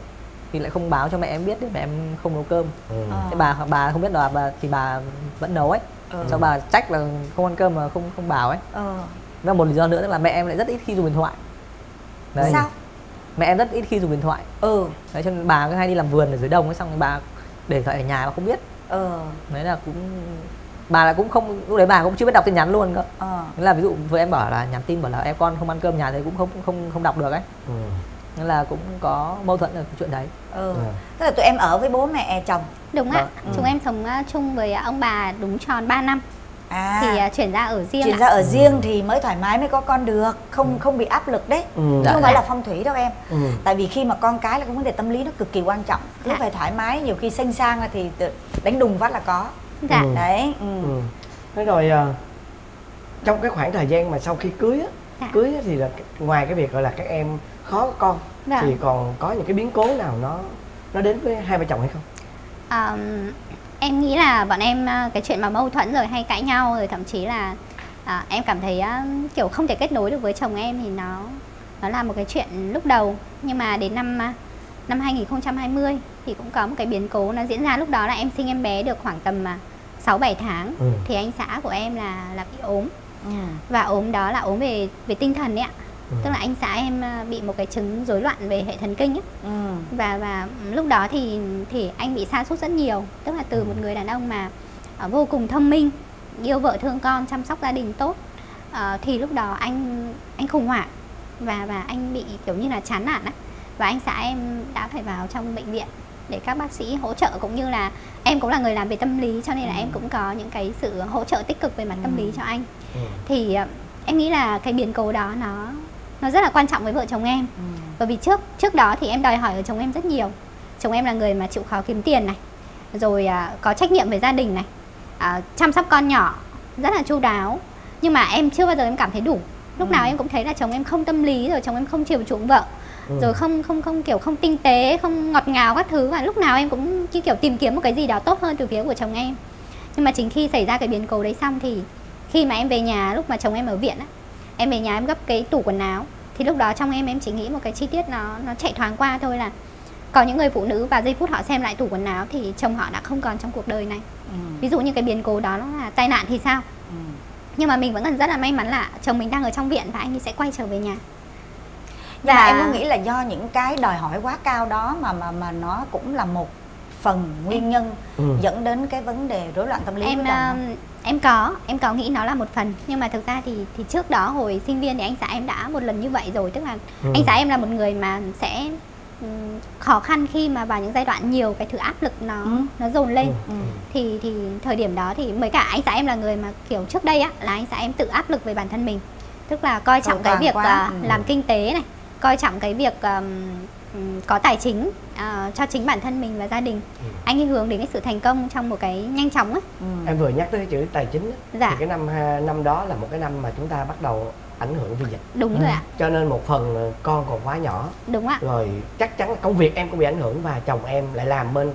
thì lại không báo cho mẹ em biết đấy, mẹ em không nấu cơm. Ừ. Thế bà bà không biết là bà thì bà vẫn nấu ấy. Ừ. Sau bà trách là không ăn cơm mà không không bảo ấy. Ừ. Và một lý do nữa tức là mẹ em lại rất ít khi dùng điện thoại. Đấy. Sao? Mẹ em rất ít khi dùng điện thoại. Ừ. Đấy cho nên bà cứ hay đi làm vườn ở dưới đồng ấy, xong rồi bà để điện thoại ở nhà mà không biết. Ừ. Đấy là cũng bà là cũng không, lúc đấy bà cũng chưa biết đọc tin nhắn luôn cơ. Ừ. Nên là ví dụ vừa em bảo là nhắn tin bảo là em con không ăn cơm nhà thì cũng không không không đọc được ấy. Ừ. Nên là cũng có mâu thuẫn ở chuyện đấy. Ừ. Ừ. Tức là tụi em ở với bố mẹ chồng. Đúng ạ. Ừ. Chúng em sống chung với ông bà đúng tròn ba năm. À. Thì uh, chuyển ra ở riêng. Chuyển ạ. ra ở riêng ừ. thì mới thoải mái mới có con được, không ừ. không bị áp lực đấy. Ừ. Chứ dạ, không phải dạ. là phong thủy đâu em. Ừ. Tại vì khi mà con cái là cái vấn đề tâm lý nó cực kỳ quan trọng. Cứ dạ. phải thoải mái, nhiều khi xanh sang là thì đánh đùng phát là có. Dạ. Ừ. Đấy. Ừ. Ừ. Thế rồi uh, trong cái khoảng thời gian mà sau khi cưới á, dạ. cưới á thì là ngoài cái việc gọi là các em khó có con dạ. thì còn có những cái biến cố nào nó nó đến với hai vợ chồng hay không? Um, em nghĩ là bọn em cái chuyện mà mâu thuẫn rồi hay cãi nhau rồi thậm chí là à, em cảm thấy uh, kiểu không thể kết nối được với chồng em thì nó nó là một cái chuyện lúc đầu, nhưng mà đến năm năm hai nghìn không trăm hai mươi thì cũng có một cái biến cố nó diễn ra. Lúc đó là em sinh em bé được khoảng tầm sáu bảy tháng ừ. thì anh xã của em là là bị ốm. Ừ. Và ốm đó là ốm về về tinh thần đấy ạ. Ừ. Tức là anh xã em bị một cái chứng rối loạn về hệ thần kinh ấy. Ừ. Và và lúc đó thì thì anh bị sa sút rất nhiều, tức là từ một người đàn ông mà uh, vô cùng thông minh, yêu vợ thương con, chăm sóc gia đình tốt, uh, thì lúc đó anh anh khủng hoảng và và anh bị kiểu như là chán nản á. Và anh xã em đã phải vào trong bệnh viện để các bác sĩ hỗ trợ, cũng như là em cũng là người làm về tâm lý cho nên là ừ. em cũng có những cái sự hỗ trợ tích cực về mặt ừ. tâm lý cho anh. Ừ. Thì uh, em nghĩ là cái biến cố đó nó nó rất là quan trọng với vợ chồng em. Ừ. Bởi vì trước trước đó thì em đòi hỏi ở chồng em rất nhiều. Chồng em là người mà chịu khó kiếm tiền này, rồi à, có trách nhiệm với gia đình này, à, chăm sóc con nhỏ rất là chu đáo. Nhưng mà em chưa bao giờ em cảm thấy đủ. Lúc ừ. nào em cũng thấy là chồng em không tâm lý, rồi chồng em không chiều chuộng vợ, ừ. rồi không không không kiểu không tinh tế, không ngọt ngào các thứ. Và lúc nào em cũng như kiểu tìm kiếm một cái gì đó tốt hơn từ phía của chồng em. Nhưng mà chính khi xảy ra cái biến cố đấy xong thì khi mà em về nhà, lúc mà chồng em ở viện á, em về nhà em gấp cái tủ quần áo thì lúc đó trong em em chỉ nghĩ một cái chi tiết nó nó chạy thoáng qua thôi là có những người phụ nữ vào giây phút họ xem lại tủ quần áo thì chồng họ đã không còn trong cuộc đời này. Ừ. Ví dụ như cái biến cố đó nó là tai nạn thì sao? Ừ. Nhưng mà mình vẫn còn rất là may mắn là chồng mình đang ở trong viện và anh ấy sẽ quay trở về nhà. Nhưng và... mà em có nghĩ là do những cái đòi hỏi quá cao đó mà mà mà nó cũng là một phần nguyên nhân ừ. dẫn đến cái vấn đề rối loạn tâm lý em. Em có, em có nghĩ nó là một phần. Nhưng mà thực ra thì thì trước đó hồi sinh viên thì anh xã em đã một lần như vậy rồi. Tức là ừ. anh xã em là một người mà sẽ um, khó khăn khi mà vào những giai đoạn nhiều cái thứ áp lực nó ừ. nó dồn lên. Ừ. Ừ. Thì thì thời điểm đó thì mới cả anh xã em là người mà kiểu trước đây á, là anh xã em tự áp lực về bản thân mình. Tức là coi trọng cái việc là ừ. làm kinh tế này, coi trọng cái việc um, có tài chính uh, cho chính bản thân mình và gia đình. Ừ. Anh ấy hướng đến cái sự thành công trong một cái nhanh chóng ấy. Ừ. Em vừa nhắc tới cái chữ tài chính ấy, dạ. thì cái năm năm đó là một cái năm mà chúng ta bắt đầu ảnh hưởng vì dịch. Đúng ừ. rồi ạ. Cho nên một phần con còn quá nhỏ. Đúng ạ. Rồi chắc chắn công việc em cũng bị ảnh hưởng và chồng em lại làm bên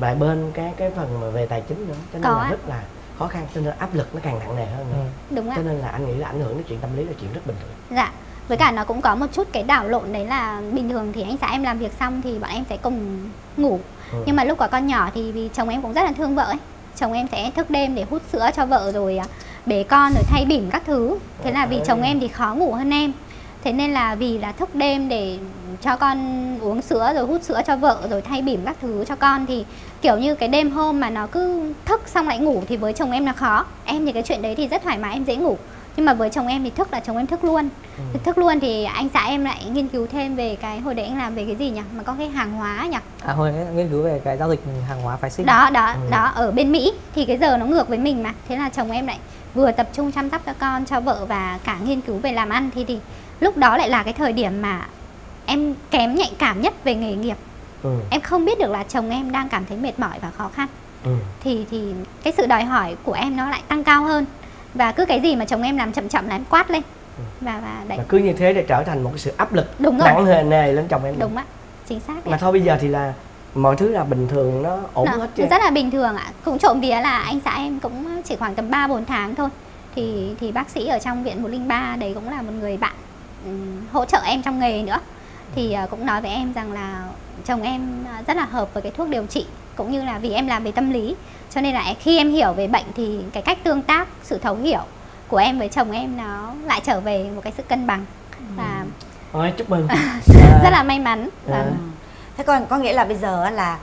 lại bên cái cái phần mà về tài chính nữa, cho nên có là ạ. rất là khó khăn, cho nên áp lực nó càng nặng nề hơn nữa. Ừ. Đúng ạ. Cho nên là anh nghĩ là ảnh hưởng đến chuyện tâm lý là chuyện rất bình thường. Dạ. Với cả nó cũng có một chút cái đảo lộn đấy là bình thường thì anh xã em làm việc xong thì bọn em sẽ cùng ngủ. Ừ. Nhưng mà lúc có con nhỏ thì vì chồng em cũng rất là thương vợ ấy. Chồng em sẽ thức đêm để hút sữa cho vợ rồi bế con rồi thay bỉm các thứ. Thế là vì chồng em thì khó ngủ hơn em. Thế nên là vì là thức đêm để cho con uống sữa rồi hút sữa cho vợ rồi thay bỉm các thứ cho con thì kiểu như cái đêm hôm mà nó cứ thức xong lại ngủ thì với chồng em là khó. Em thì cái chuyện đấy thì rất thoải mái, em dễ ngủ. Nhưng mà với chồng em thì thức là chồng em thức luôn. Ừ. Thức luôn thì anh xã em lại nghiên cứu thêm về cái, hồi đấy anh làm về cái gì nhỉ? Mà có cái hàng hóa nhỉ? À, hồi đấy nghiên cứu về cái giao dịch hàng hóa phái sinh. Đó, đó, ừ. đó, ở bên Mỹ thì cái giờ nó ngược với mình mà. Thế là chồng em lại vừa tập trung chăm sóc cho con, cho vợ và cả nghiên cứu về làm ăn. Thì thì lúc đó lại là cái thời điểm mà em kém nhạy cảm nhất về nghề nghiệp. Ừ. Em không biết được là chồng em đang cảm thấy mệt mỏi và khó khăn. Ừ. Thì thì cái sự đòi hỏi của em nó lại tăng cao hơn. Và cứ cái gì mà chồng em làm chậm chậm là em quát lên. Ừ. Và, và, đấy. và cứ như thế để trở thành một cái sự áp lực nặng nề nề lên chồng em. Đúng ạ, chính xác. Mà thôi bây giờ thì là mọi thứ là bình thường, nó ổn đó, hết chứ? Rất là bình thường ạ. Cũng trộm vía là anh xã em cũng chỉ khoảng tầm ba bốn tháng thôi. Thì thì bác sĩ ở trong viện một không ba đấy cũng là một người bạn um, hỗ trợ em trong nghề nữa. Thì uh, cũng nói với em rằng là chồng em rất là hợp với cái thuốc điều trị, cũng như là vì em làm về tâm lý cho nên là khi em hiểu về bệnh thì cái cách tương tác, sự thấu hiểu của em với chồng em nó lại trở về một cái sự cân bằng. Và ừ. Ôi, chúc mừng. Rất là may mắn. À. Và... thế còn có nghĩa là bây giờ là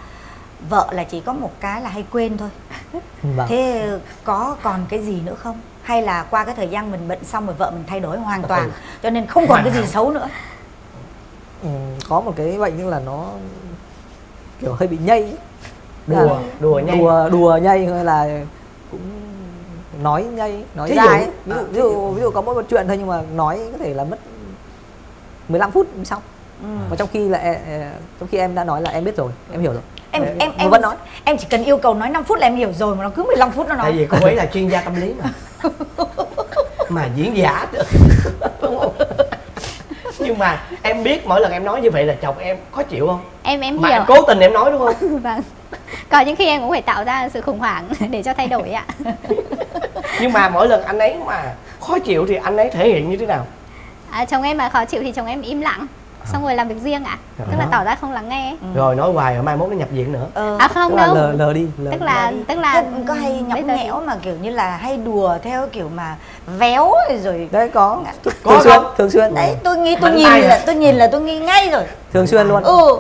vợ là chỉ có một cái là hay quên thôi. Vâng. Thế có còn cái gì nữa không? Hay là qua cái thời gian mình bệnh xong rồi vợ mình thay đổi hoàn toàn, ừ. cho nên không còn cái gì xấu nữa? Ừ, có một cái bệnh nhưng là nó kiểu hơi bị nhây. Đùa, à, đùa nhây, đùa, đùa nhây hay là cũng nói nhây, nói ra ấy. Ví dụ, ví, dụ, ví dụ có mỗi một chuyện thôi nhưng mà nói có thể là mất mười lăm phút xong. Ừ. Mà trong khi là trong khi em đã nói là em biết rồi, em hiểu rồi. Em em em, em vẫn nói. Em chỉ cần yêu cầu nói năm phút là em hiểu rồi mà nó cứ mười lăm phút nó nói. Tại vì cô ấy là chuyên gia tâm lý mà. Mà diễn giả được. Đúng không? Nhưng mà em biết mỗi lần em nói như vậy là chồng em khó chịu không? Em em mà hiểu. Em cố tình em nói đúng không? Vâng. Còn những khi em cũng phải tạo ra sự khủng hoảng để cho thay đổi ạ. Nhưng mà mỗi lần anh ấy mà khó chịu thì anh ấy thể hiện như thế nào? À, chồng em mà khó chịu thì chồng em im lặng, xong rồi làm việc riêng ạ. À? Tức đó. Là tỏ ra không lắng nghe. Ừ. Rồi nói hoài rồi mai mốt nó nhập viện nữa. Ờ. À không đâu. Lờ, lờ đi. Lờ, tức là đi. Tức là có hay nhõng nhẽo mà kiểu như là hay đùa theo kiểu mà véo rồi đấy có. Có thường xuyên, thường xuyên. Đấy, tôi nghĩ tôi nhìn là tôi nhìn là tôi nghĩ ngay rồi. Thường xuyên luôn. Ừ.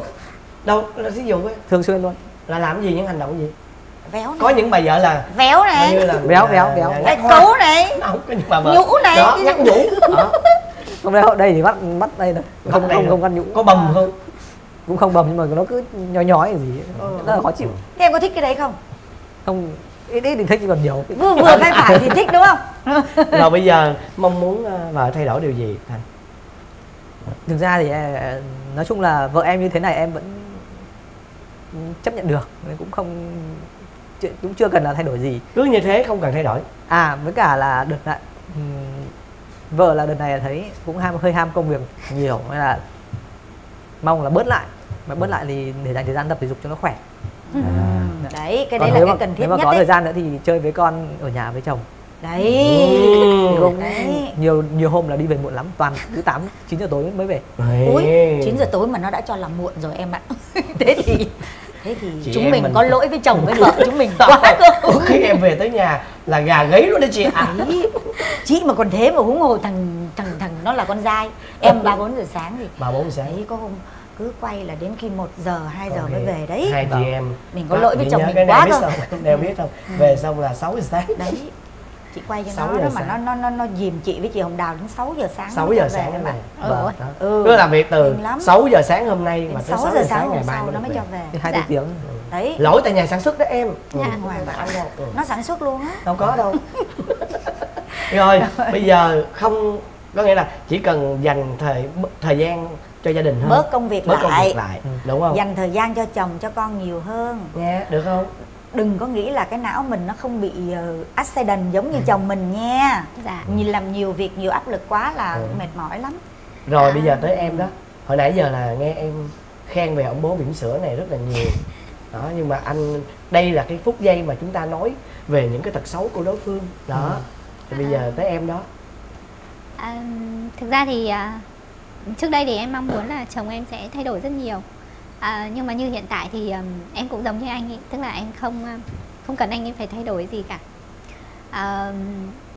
Đâu, ví dụ thường xuyên luôn. Là làm gì, những hành động gì? Véo này. Có những bà vợ là véo này, như là véo véo véo, cấu này, không có những bà vợ nhũ này, đó, nhắc nhũ. Không đây, đây thì bắt bắt đây này, không không, đây không, không ăn nhũ. Có bầm không? Cũng không bầm nhưng mà nó cứ nhói nhói gì, ừ. rất là khó chịu. Thế em có thích cái đấy không? Không, ít ít thì thích còn nhiều. Vừa vừa phải phải thì thích đúng không? Rồi bây giờ mong muốn vợ thay đổi điều gì Thành? Thực ra thì nói chung là vợ em như thế này em vẫn chấp nhận được, nên cũng không cũng chưa cần là thay đổi gì. Cứ như thế không cần thay đổi. À với cả là đợt này um, vợ là đợt này thấy cũng ham, hơi ham công việc nhiều nên là mong là bớt lại, mà bớt lại thì để dành thời gian tập thể dục cho nó khỏe. À. Đấy cái còn đấy là cái cần thiết mà, nhất. Nếu mà có đấy. Thời gian nữa thì chơi với con ở nhà với chồng. Đấy. Ừ. Đấy. Nhiều nhiều hôm là đi về muộn lắm, toàn cứ tám chín giờ tối mới về. Ui, chín giờ tối mà nó đã cho là muộn rồi em ạ. Thế thì thế thì chị chúng mình, mình có lỗi với chồng với vợ chúng mình quá cơ. Khi em về tới nhà là gà gáy luôn đấy chị ạ. À. Chị mà còn thế mà huống hồ thằng thằng thằng nó là con trai. Em ba bốn giờ sáng thì ba bốn giờ sáng. Đấy, có hôm cứ quay là đến khi một giờ hai giờ okay. mới về đấy. Hai chị em mình có lỗi với chị chồng mình quá cơ. Đều biết không? Về xong là sáu giờ sáng. Đấy. Chị quay cho nó đó mà nó nó nó nó dìm chị với chị Hồng Đào đến sáu giờ sáng. sáu giờ sáng các bạn. Ừ. Ừ. Cứ làm việc từ sáu giờ sáng hôm nay mà tới sáu giờ sáng ngày mai nó mới cho về. Hai tiếng. Đấy. Lỗi tại nhà sản xuất đó em. Nhà ngoài bảo nó sản xuất luôn á. Đâu có đâu. Rồi, bây giờ không có nghĩa là chỉ cần dành thời thời gian cho gia đình hơn. Bớt công việc lại. Đúng không? Dành thời gian cho chồng cho con nhiều hơn. Dạ, được không? Đừng có nghĩ là cái não mình nó không bị uh, accident giống như ừ. chồng mình nha. Dạ. Nhìn làm nhiều việc, nhiều áp lực quá là ừ. mệt mỏi lắm. Rồi à. Bây giờ tới em đó. Hồi nãy giờ là nghe em khen về ông bố bỉm sữa này rất là nhiều. Đó, nhưng mà anh đây là cái phút giây mà chúng ta nói về những cái tật xấu của đối phương. Đó. Ừ. Thì bây giờ tới em đó. À, thực ra thì uh, trước đây thì em mong muốn là chồng em sẽ thay đổi rất nhiều. À, nhưng mà như hiện tại thì um, em cũng giống như anh ấy, tức là em không không cần anh ấy phải thay đổi gì cả. À,